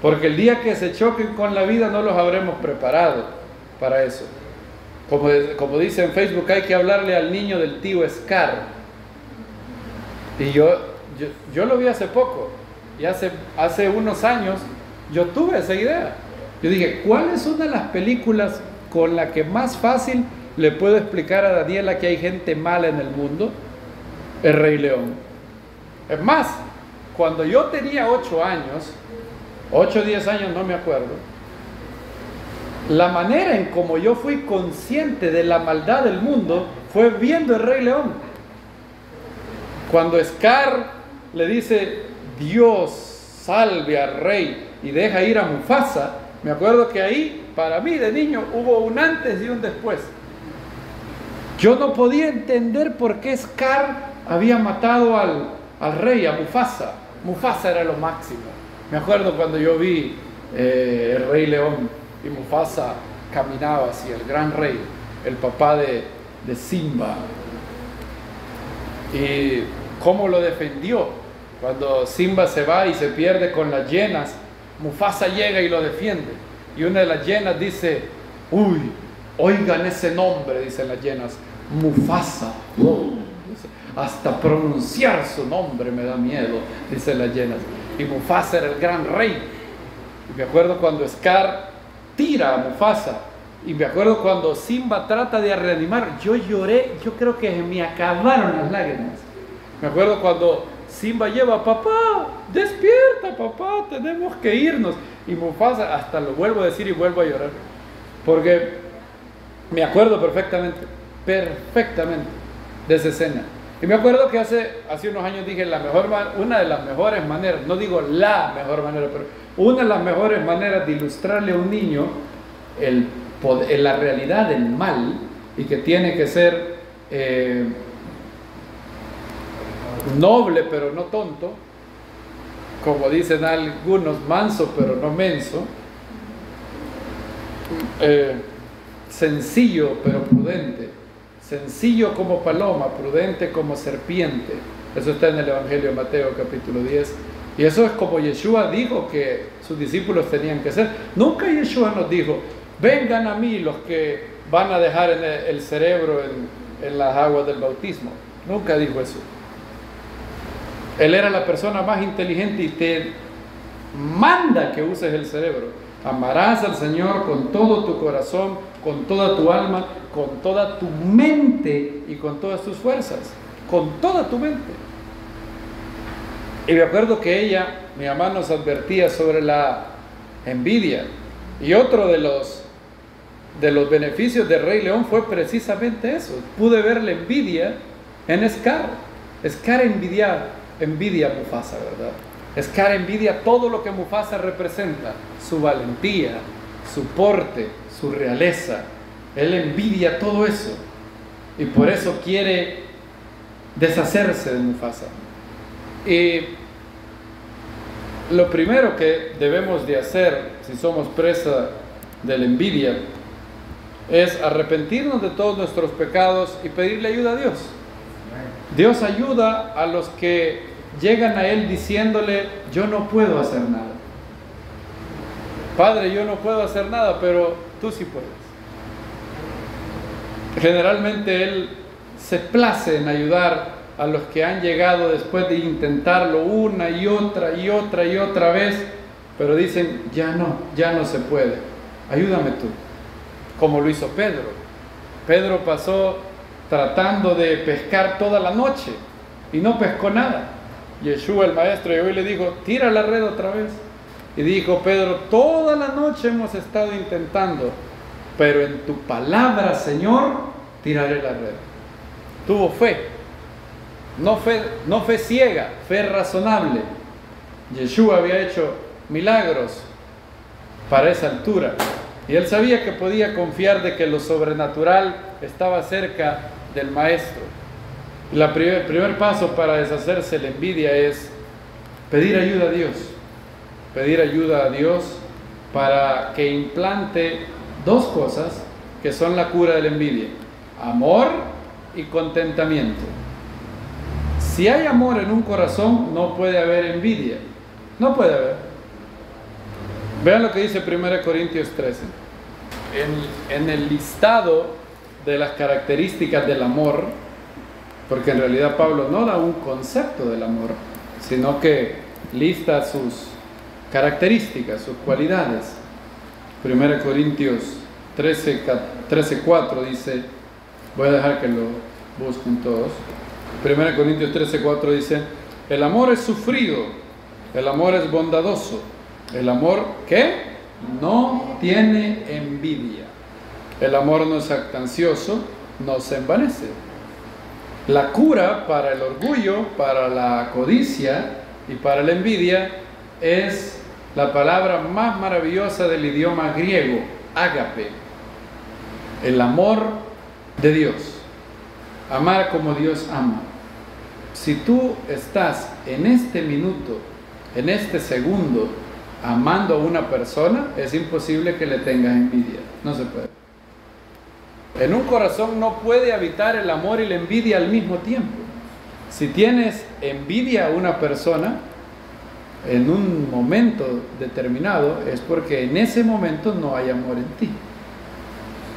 porque el día que se choquen con la vida no los habremos preparado para eso. Como, como dice en Facebook, hay que hablarle al niño del tío Scar. Y yo, yo, yo lo vi hace poco. Y hace, hace unos años yo tuve esa idea. Yo dije, ¿cuál es una de las películas con la que más fácil le puedo explicar a Daniela que hay gente mala en el mundo? El Rey León. Es más, cuando yo tenía ocho años, ocho o diez años, no me acuerdo, la manera en como yo fui consciente de la maldad del mundo fue viendo El Rey León. Cuando Scar le dice, Dios salve al rey, y deja ir a Mufasa, me acuerdo que ahí, para mí de niño, hubo un antes y un después. Yo no podía entender por qué Scar había matado al, al rey, a Mufasa. Mufasa era lo máximo. Me acuerdo cuando yo vi eh, El Rey León, y Mufasa caminaba así, el gran rey, el papá de, de Simba. Y cómo lo defendió. Cuando Simba se va y se pierde con las hienas, Mufasa llega y lo defiende. Y una de las hienas dice, uy, oigan ese nombre, dicen las hienas, Mufasa. Oh, hasta pronunciar su nombre me da miedo, dicen las hienas. Y Mufasa era el gran rey. Y me acuerdo cuando Scar tira a Mufasa. Y me acuerdo cuando Simba trata de reanimar, yo lloré, yo creo que me acabaron las lágrimas. Me acuerdo cuando Simba lleva, papá, despierta, papá, tenemos que irnos. Y Mufasa, hasta lo vuelvo a decir y vuelvo a llorar. Porque me acuerdo perfectamente, perfectamente de esa escena. Y me acuerdo que hace, hace unos años dije, la mejor, una de las mejores maneras, no digo la mejor manera, pero una de las mejores maneras de ilustrarle a un niño el, la realidad del mal, y que tiene que ser eh, noble pero no tonto, como dicen algunos, manso pero no menso, eh, sencillo pero prudente, sencillo como paloma, prudente como serpiente. Eso está en el Evangelio de Mateo capítulo diez, y eso es como Yeshua dijo que sus discípulos tenían que ser. Nunca Yeshua nos dijo, vengan a mí los que van a dejar en el cerebro en, en las aguas del bautismo. Nunca dijo eso. Él era la persona más inteligente y te manda que uses el cerebro. Amarás al Señor con todo tu corazón, con toda tu alma, con toda tu mente y con todas tus fuerzas. Con toda tu mente. Y me acuerdo que ella, mi mamá, nos advertía sobre la envidia. Y otro de los, de los beneficios del Rey León fue precisamente eso. Pude ver la envidia en Scar. Scar envidia, envidia a Mufasa, ¿verdad? Scar envidia todo lo que Mufasa representa, su valentía, su porte, su realeza. Él envidia todo eso, y por eso quiere deshacerse de Mufasa. Y lo primero que debemos de hacer, si somos presa de la envidia, es arrepentirnos de todos nuestros pecados y pedirle ayuda a Dios. Dios ayuda a los que llegan a Él diciéndole, yo no puedo hacer nada. Padre, yo no puedo hacer nada, pero tú sí puedes. Generalmente Él se place en ayudar a los que han llegado después de intentarlo una y otra y otra y otra vez, pero dicen, ya no, ya no se puede. Ayúdame tú, como lo hizo Pedro. Pedro pasó tratando de pescar toda la noche y no pescó nada. Yeshua, el maestro, llegó y le dijo, tira la red otra vez. Y dijo Pedro, toda la noche hemos estado intentando, pero en tu palabra, Señor, tiraré la red. Tuvo fe, no fe, no fe ciega, fe razonable. Yeshua había hecho milagros para esa altura, y él sabía que podía confiar de que lo sobrenatural estaba cerca del maestro. La primer, el primer paso para deshacerse de la envidia es pedir ayuda a Dios. Pedir ayuda a Dios para que implante dos cosas que son la cura de la envidia: amor y contentamiento. Si hay amor en un corazón, no puede haber envidia. No puede haber. Vean lo que dice primera de Corintios trece. En, en el listado de las características del amor, porque en realidad Pablo no da un concepto del amor, sino que lista sus características, sus cualidades. Primera Corintios trece cuatro dice, voy a dejar que lo busquen todos. Primera Corintios trece cuatro dice, el amor es sufrido, el amor es bondadoso, el amor ¿qué? No tiene envidia, el amor no es jactancioso, no se envanece. La cura para el orgullo, para la codicia y para la envidia es la palabra más maravillosa del idioma griego, ágape, el amor de Dios, amar como Dios ama. Si tú estás en este minuto, en este segundo, amando a una persona, es imposible que le tengas envidia, no se puede. En un corazón no puede habitar el amor y la envidia al mismo tiempo. Si tienes envidia a una persona en un momento determinado, es porque en ese momento no hay amor en ti,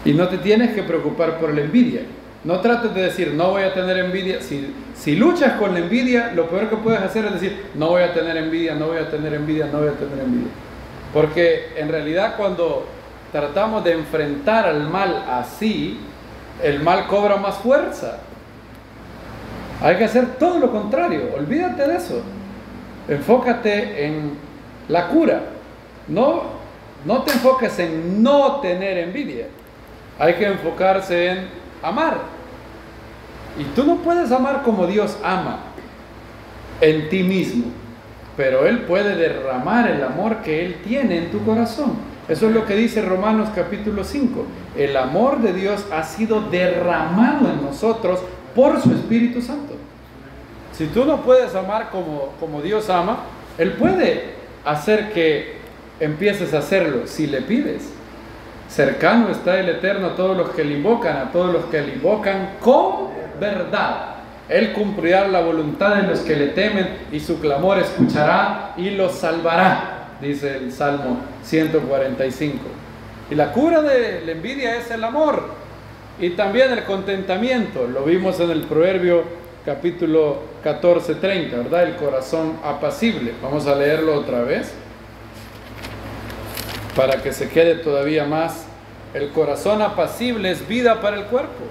y no te tienes que preocupar por la envidia. No trates de decir, no voy a tener envidia. Si, si luchas con la envidia, lo peor que puedes hacer es decir, no voy a tener envidia, no voy a tener envidia, no voy a tener envidia. Porque en realidad cuando tratamos de enfrentar al mal así, el mal cobra más fuerza. Hay que hacer todo lo contrario, olvídate de eso. Enfócate en la cura. No, no te enfoques en no tener envidia. Hay que enfocarse en amar. Y tú no puedes amar como Dios ama en ti mismo, pero Él puede derramar el amor que Él tiene en tu corazón. Eso es lo que dice Romanos capítulo cinco. El amor de Dios ha sido derramado en nosotros por su Espíritu Santo. Si tú no puedes amar como, como Dios ama, Él puede hacer que empieces a hacerlo si le pides. Cercano está el Eterno a todos los que le invocan, a todos los que le invocan con verdad. Él cumplirá la voluntad de los que le temen, y su clamor escuchará y los salvará, dice el Salmo ciento cuarenta y cinco. Y la cura de la envidia es el amor y también el contentamiento. Lo vimos en el Proverbio capítulo catorce, treinta, ¿verdad? El corazón apacible. Vamos a leerlo otra vez, para que se quede todavía más. El corazón apacible es vida para el cuerpo.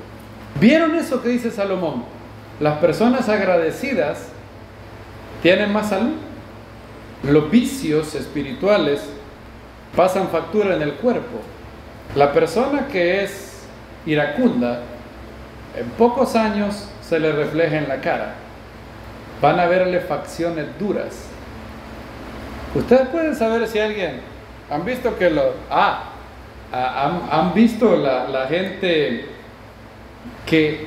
¿Vieron eso que dice Salomón? Las personas agradecidas tienen más salud. Los vicios espirituales pasan factura en el cuerpo. La persona que es iracunda, en pocos años se le refleja en la cara. Van a verle facciones duras. Ustedes pueden saber si alguien... ¿Han visto que lo... Ah, ah han, han visto la, la gente que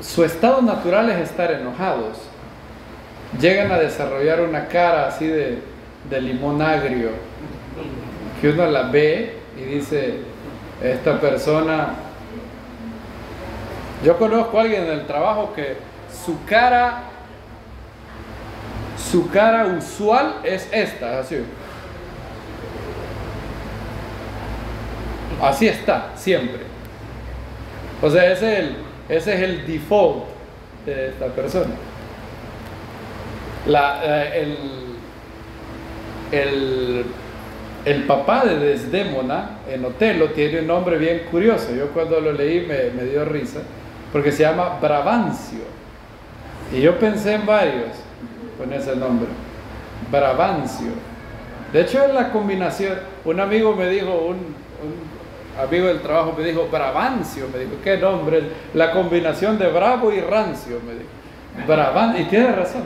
su estado natural es estar enojados? Llegan a desarrollar una cara así de, de limón agrio, que uno la ve y dice, esta persona... Yo conozco a alguien en el trabajo que su cara, su cara usual es esta, así... Así está, siempre. O sea, ese es, el, ese es el default de esta persona. La, eh, el, el, el papá de Desdémona en Otelo tiene un nombre bien curioso. Yo cuando lo leí me, me dio risa, porque se llama Brabancio. Y yo pensé en varios con ese nombre, Brabancio. De hecho, en la combinación, un amigo me dijo, un... un amigo del trabajo me dijo, Brabancio, me dijo, qué nombre, la combinación de bravo y rancio, me dijo, Brabancio, y tiene razón,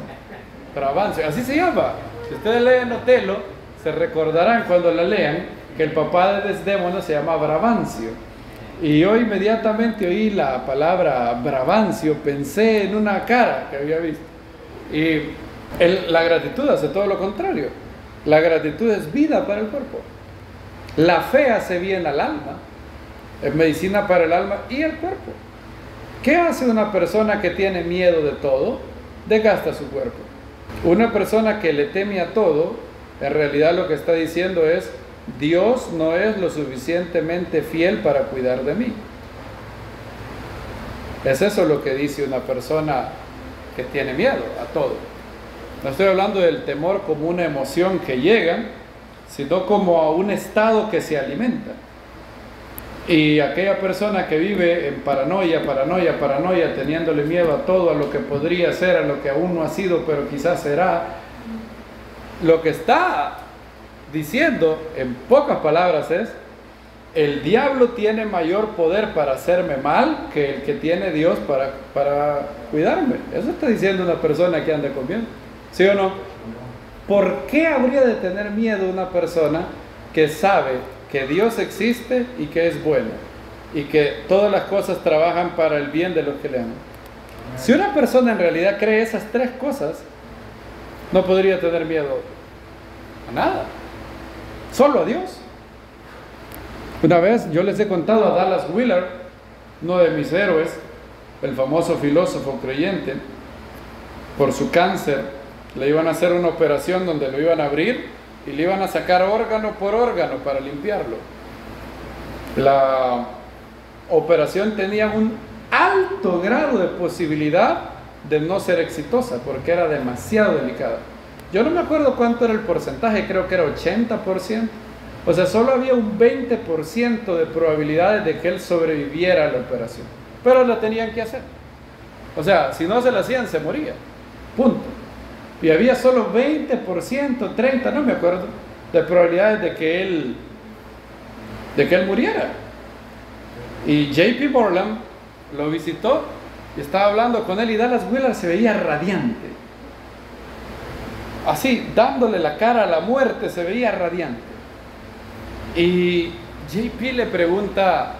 Brabancio, así se llama. Si ustedes leen Otelo, se recordarán cuando la lean, que el papá de Desdémona se llama Brabancio, y yo inmediatamente oí la palabra Brabancio, pensé en una cara que había visto, y el, la gratitud hace todo lo contrario, la gratitud es vida para el cuerpo. La fe hace bien al alma, es medicina para el alma y el cuerpo. ¿Qué hace una persona que tiene miedo de todo? Desgasta su cuerpo. Una persona que le teme a todo, en realidad lo que está diciendo es, Dios no es lo suficientemente fiel para cuidar de mí. Es eso lo que dice una persona que tiene miedo a todo. No estoy hablando del temor como una emoción que llega, sino como a un estado que se alimenta. Y aquella persona que vive en paranoia, paranoia, paranoia, teniéndole miedo a todo, a lo que podría ser, a lo que aún no ha sido, pero quizás será, lo que está diciendo, en pocas palabras, es: el diablo tiene mayor poder para hacerme mal que el que tiene Dios para, para cuidarme. Eso está diciendo una persona que anda con miedo, ¿sí o no? ¿Por qué habría de tener miedo una persona que sabe que Dios existe y que es bueno, y que todas las cosas trabajan para el bien de los que le aman? Si una persona en realidad cree esas tres cosas, no podría tener miedo a nada, solo a Dios. Una vez yo les he contado a Dallas Willard, uno de mis héroes, el famoso filósofo creyente. Por su cáncer le iban a hacer una operación donde lo iban a abrir y le iban a sacar órgano por órgano para limpiarlo. La operación tenía un alto grado de posibilidad de no ser exitosa porque era demasiado delicada. Yo no me acuerdo cuánto era el porcentaje, creo que era ochenta por ciento. O sea, solo había un veinte por ciento de probabilidades de que él sobreviviera a la operación, pero la tenían que hacer. O sea, si no se la hacían, se moría, punto. Y había solo veinte por ciento, treinta por ciento, no me acuerdo, de probabilidades de que él de que él muriera. Y J P Moreland lo visitó y estaba hablando con él, y Dallas Willard se veía radiante, así, dándole la cara a la muerte, se veía radiante. Y J P le pregunta: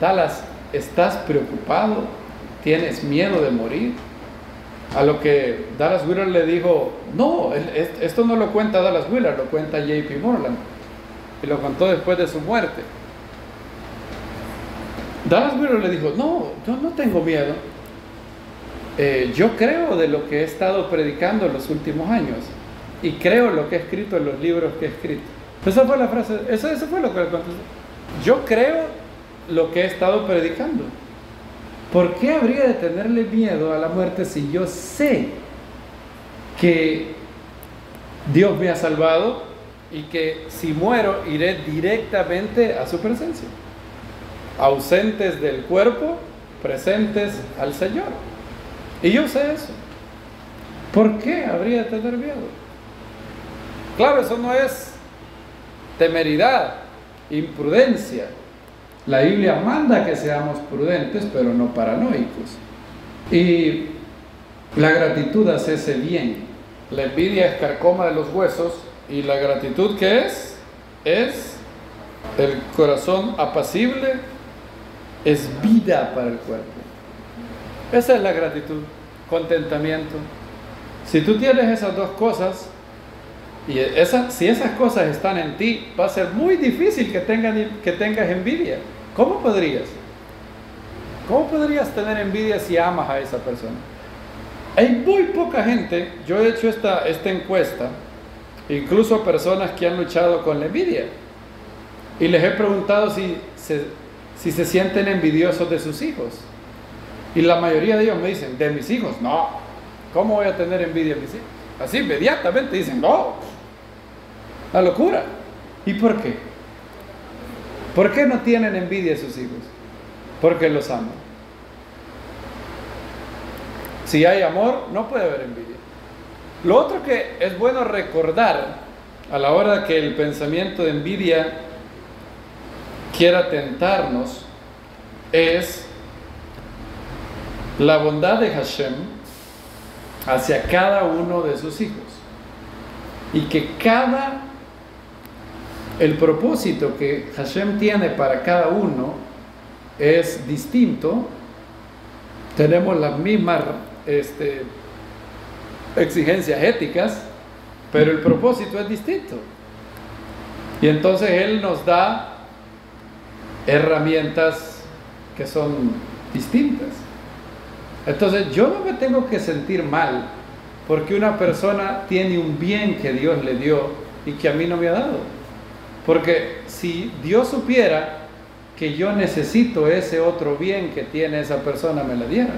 Dallas, ¿estás preocupado? ¿Tienes miedo de morir? A lo que Dallas Willard le dijo: no, esto no lo cuenta Dallas Willard, lo cuenta J P Moreland, y lo contó después de su muerte. Dallas Willard le dijo: no, yo no tengo miedo, eh, yo creo de lo que he estado predicando en los últimos años, y creo lo que he escrito en los libros que he escrito. Esa fue la frase, eso, eso fue lo que le contestó: yo creo lo que he estado predicando. ¿Por qué habría de tenerle miedo a la muerte si yo sé que Dios me ha salvado y que si muero iré directamente a su presencia? Ausentes del cuerpo, presentes al Señor. Y yo sé eso. ¿Por qué habría de tener miedo? Claro, eso no es temeridad, imprudencia. La Biblia manda que seamos prudentes, pero no paranoicos. Y la gratitud hace ese bien. La envidia es carcoma de los huesos, y la gratitud, ¿qué es? Es el corazón apacible, es vida para el cuerpo. Esa es la gratitud, contentamiento. Si tú tienes esas dos cosas, y esa, si esas cosas están en ti, va a ser muy difícil que, tengan, que tengas envidia. ¿Cómo podrías? ¿Cómo podrías tener envidia si amas a esa persona? Hay muy poca gente. Yo he hecho esta, esta encuesta, incluso a personas que han luchado con la envidia, y les he preguntado si se, si se sienten envidiosos de sus hijos, y la mayoría de ellos me dicen: de mis hijos, no. ¿Cómo voy a tener envidia de mis hijos? Así inmediatamente dicen: no, la locura. ¿Y por qué? ¿Por qué no tienen envidia de sus hijos? Porque los aman. Si hay amor, no puede haber envidia. Lo otro que es bueno recordar a la hora que el pensamiento de envidia quiera tentarnos es la bondad de Hashem hacia cada uno de sus hijos, y que cada el propósito que Hashem tiene para cada uno es distinto. Tenemos las mismas este, exigencias éticas, pero el propósito es distinto, y entonces Él nos da herramientas que son distintas. Entonces yo no me tengo que sentir mal porque una persona tiene un bien que Dios le dio y que a mí no me ha dado, porque si Dios supiera que yo necesito ese otro bien que tiene esa persona, me la diera.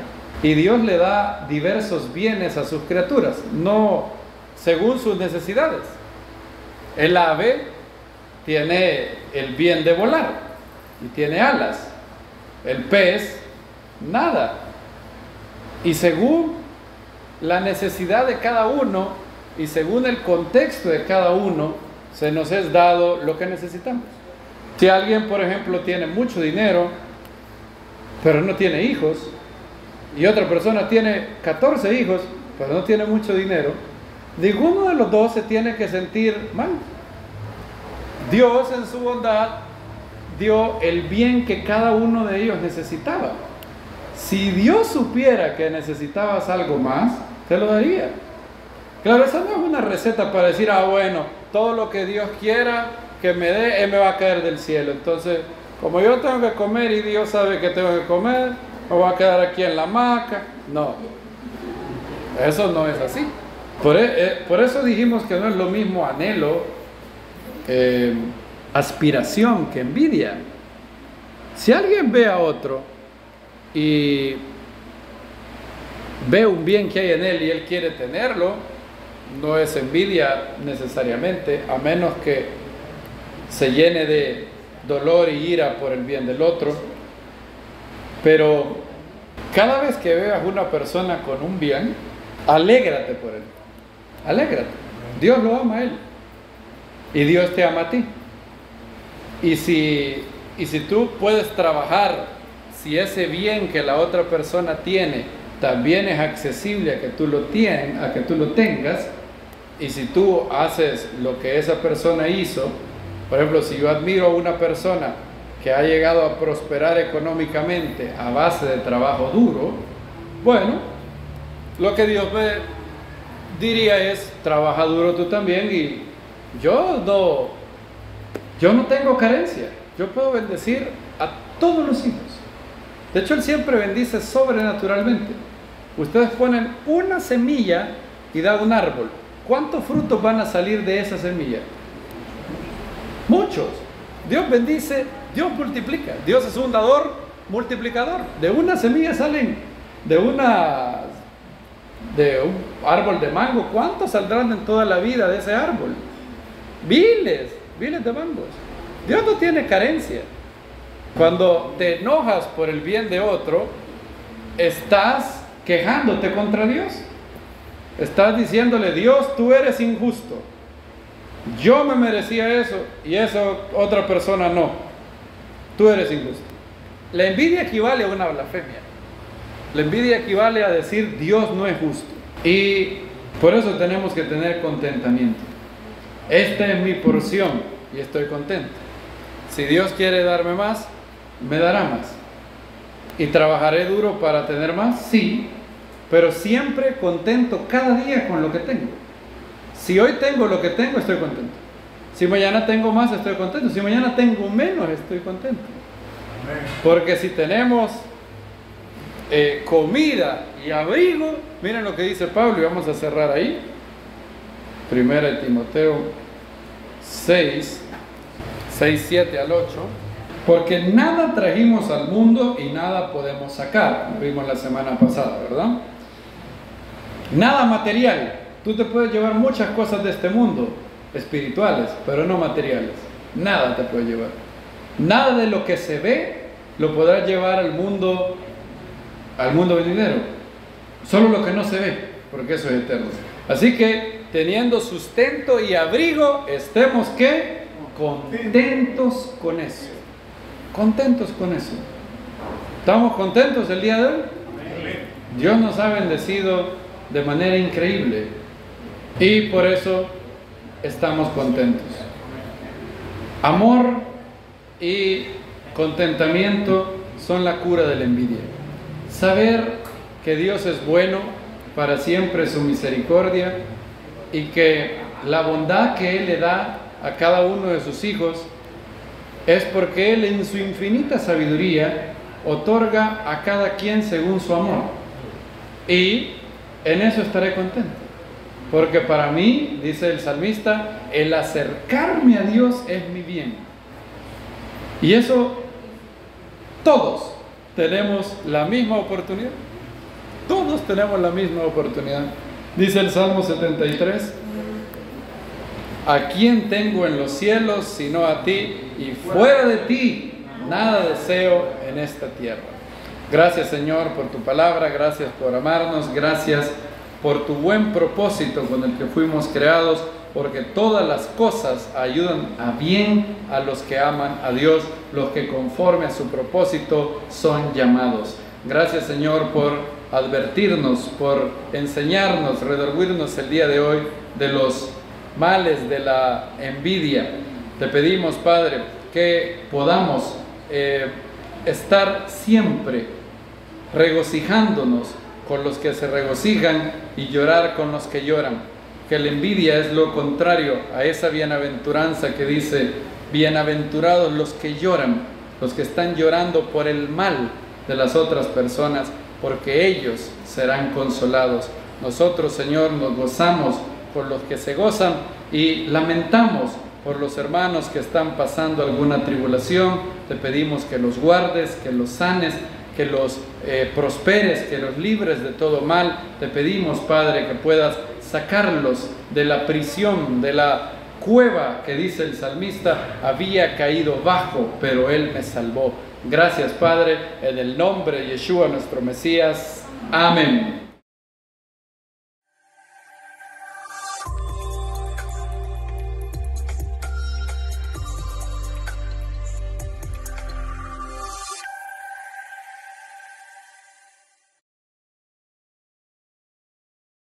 Y Dios le da diversos bienes a sus criaturas. No según sus necesidades. El ave tiene el bien de volar y tiene alas. El pez, nada. Y según la necesidad de cada uno y según el contexto de cada uno, se nos es dado lo que necesitamos. Si alguien, por ejemplo, tiene mucho dinero, pero no tiene hijos, y otra persona tiene catorce hijos, pero no tiene mucho dinero, ninguno de los dos se tiene que sentir mal. Dios, en su bondad, dio el bien que cada uno de ellos necesitaba. Si Dios supiera que necesitabas algo más, te lo daría. Claro, esa no es una receta para decir, ah, bueno, todo lo que Dios quiera que me dé, Él me va a caer del cielo. Entonces, como yo tengo que comer y Dios sabe que tengo que comer, me voy a quedar aquí en la hamaca. No, eso no es así. Por, eh, por eso dijimos que no es lo mismo anhelo, eh, aspiración, que envidia. Si alguien ve a otro y ve un bien que hay en él y él quiere tenerlo, no es envidia necesariamente, a menos que se llene de dolor y ira por el bien del otro. Pero cada vez que veas una persona con un bien, alégrate por él, alégrate. Dios lo ama a él y Dios te ama a ti. Y si, y si tú puedes trabajar, si ese bien que la otra persona tiene también es accesible a que tú lo, tien, a que tú lo tengas, y si tú haces lo que esa persona hizo, por ejemplo, si yo admiro a una persona que ha llegado a prosperar económicamente a base de trabajo duro, bueno, lo que Dios me diría es, trabaja duro tú también, y yo no, yo no tengo carencia, yo puedo bendecir a todos los hijos. De hecho, Él siempre bendice sobrenaturalmente. Ustedes ponen una semilla y da un árbol. ¿Cuántos frutos van a salir de esa semilla? Muchos. Dios bendice, Dios multiplica. Dios es un dador multiplicador. De una semilla salen, de una, de un árbol de mango, ¿cuántos saldrán en toda la vida de ese árbol? Miles, miles de mangos. Dios no tiene carencia. Cuando te enojas por el bien de otro, estás quejándote contra Dios. Estás diciéndole, Dios, tú eres injusto. Yo me merecía eso y esa otra persona no. Tú eres injusto. La envidia equivale a una blasfemia. La envidia equivale a decir, Dios no es justo. Y por eso tenemos que tener contentamiento. Esta es mi porción y estoy contento. Si Dios quiere darme más, me dará más. ¿Y trabajaré duro para tener más? Sí, pero siempre contento cada día con lo que tengo. Si hoy tengo lo que tengo, estoy contento. Si mañana tengo más, estoy contento. Si mañana tengo menos, estoy contento. Porque si tenemos eh, comida y abrigo, miren lo que dice Pablo, y vamos a cerrar ahí. Primera de Timoteo seis, seis, siete al ocho. Porque nada trajimos al mundo y nada podemos sacar. Lo vimos la semana pasada, ¿verdad? Nada material. Tú te puedes llevar muchas cosas de este mundo, espirituales, pero no materiales. Nada te puede llevar. Nada de lo que se ve lo podrás llevar al mundo, al mundo venidero. Solo lo que no se ve, porque eso es eterno. Así que, teniendo sustento y abrigo, estemos que contentos con eso. Contentos con eso. ¿Estamos contentos el día de hoy? Dios nos ha bendecido de manera increíble y por eso estamos contentos. Amor y contentamiento son la cura de la envidia. Saber que Dios es bueno, para siempre su misericordia, y que la bondad que Él le da a cada uno de sus hijos es porque Él, en su infinita sabiduría, otorga a cada quien según su amor. Y en eso estaré contento, porque para mí, dice el salmista, el acercarme a Dios es mi bien. Y eso, todos tenemos la misma oportunidad. Todos tenemos la misma oportunidad. Dice el Salmo setenta y tres, ¿A quién tengo en los cielos sino a ti? Y fuera de ti nada deseo en esta tierra. Gracias, Señor, por tu palabra. Gracias por amarnos. Gracias por tu buen propósito con el que fuimos creados, porque todas las cosas ayudan a bien a los que aman a Dios, los que conforme a su propósito son llamados. Gracias, Señor, por advertirnos, por enseñarnos, redarguirnos el día de hoy de los males de la envidia. Te pedimos, Padre, que podamos eh, estar siempre regocijándonos con los que se regocijan y llorar con los que lloran. Que la envidia es lo contrario a esa bienaventuranza que dice: bienaventurados los que lloran, los que están llorando por el mal de las otras personas, porque ellos serán consolados. Nosotros, Señor, nos gozamos por los que se gozan y lamentamos por los hermanos que están pasando alguna tribulación. Te pedimos que los guardes, que los sanes, que los eh, prosperes, que los libres de todo mal. Te pedimos, Padre, que puedas sacarlos de la prisión, de la cueva que dice el salmista: había caído bajo, pero Él me salvó. Gracias, Padre, en el nombre de Yeshua, nuestro Mesías. Amén.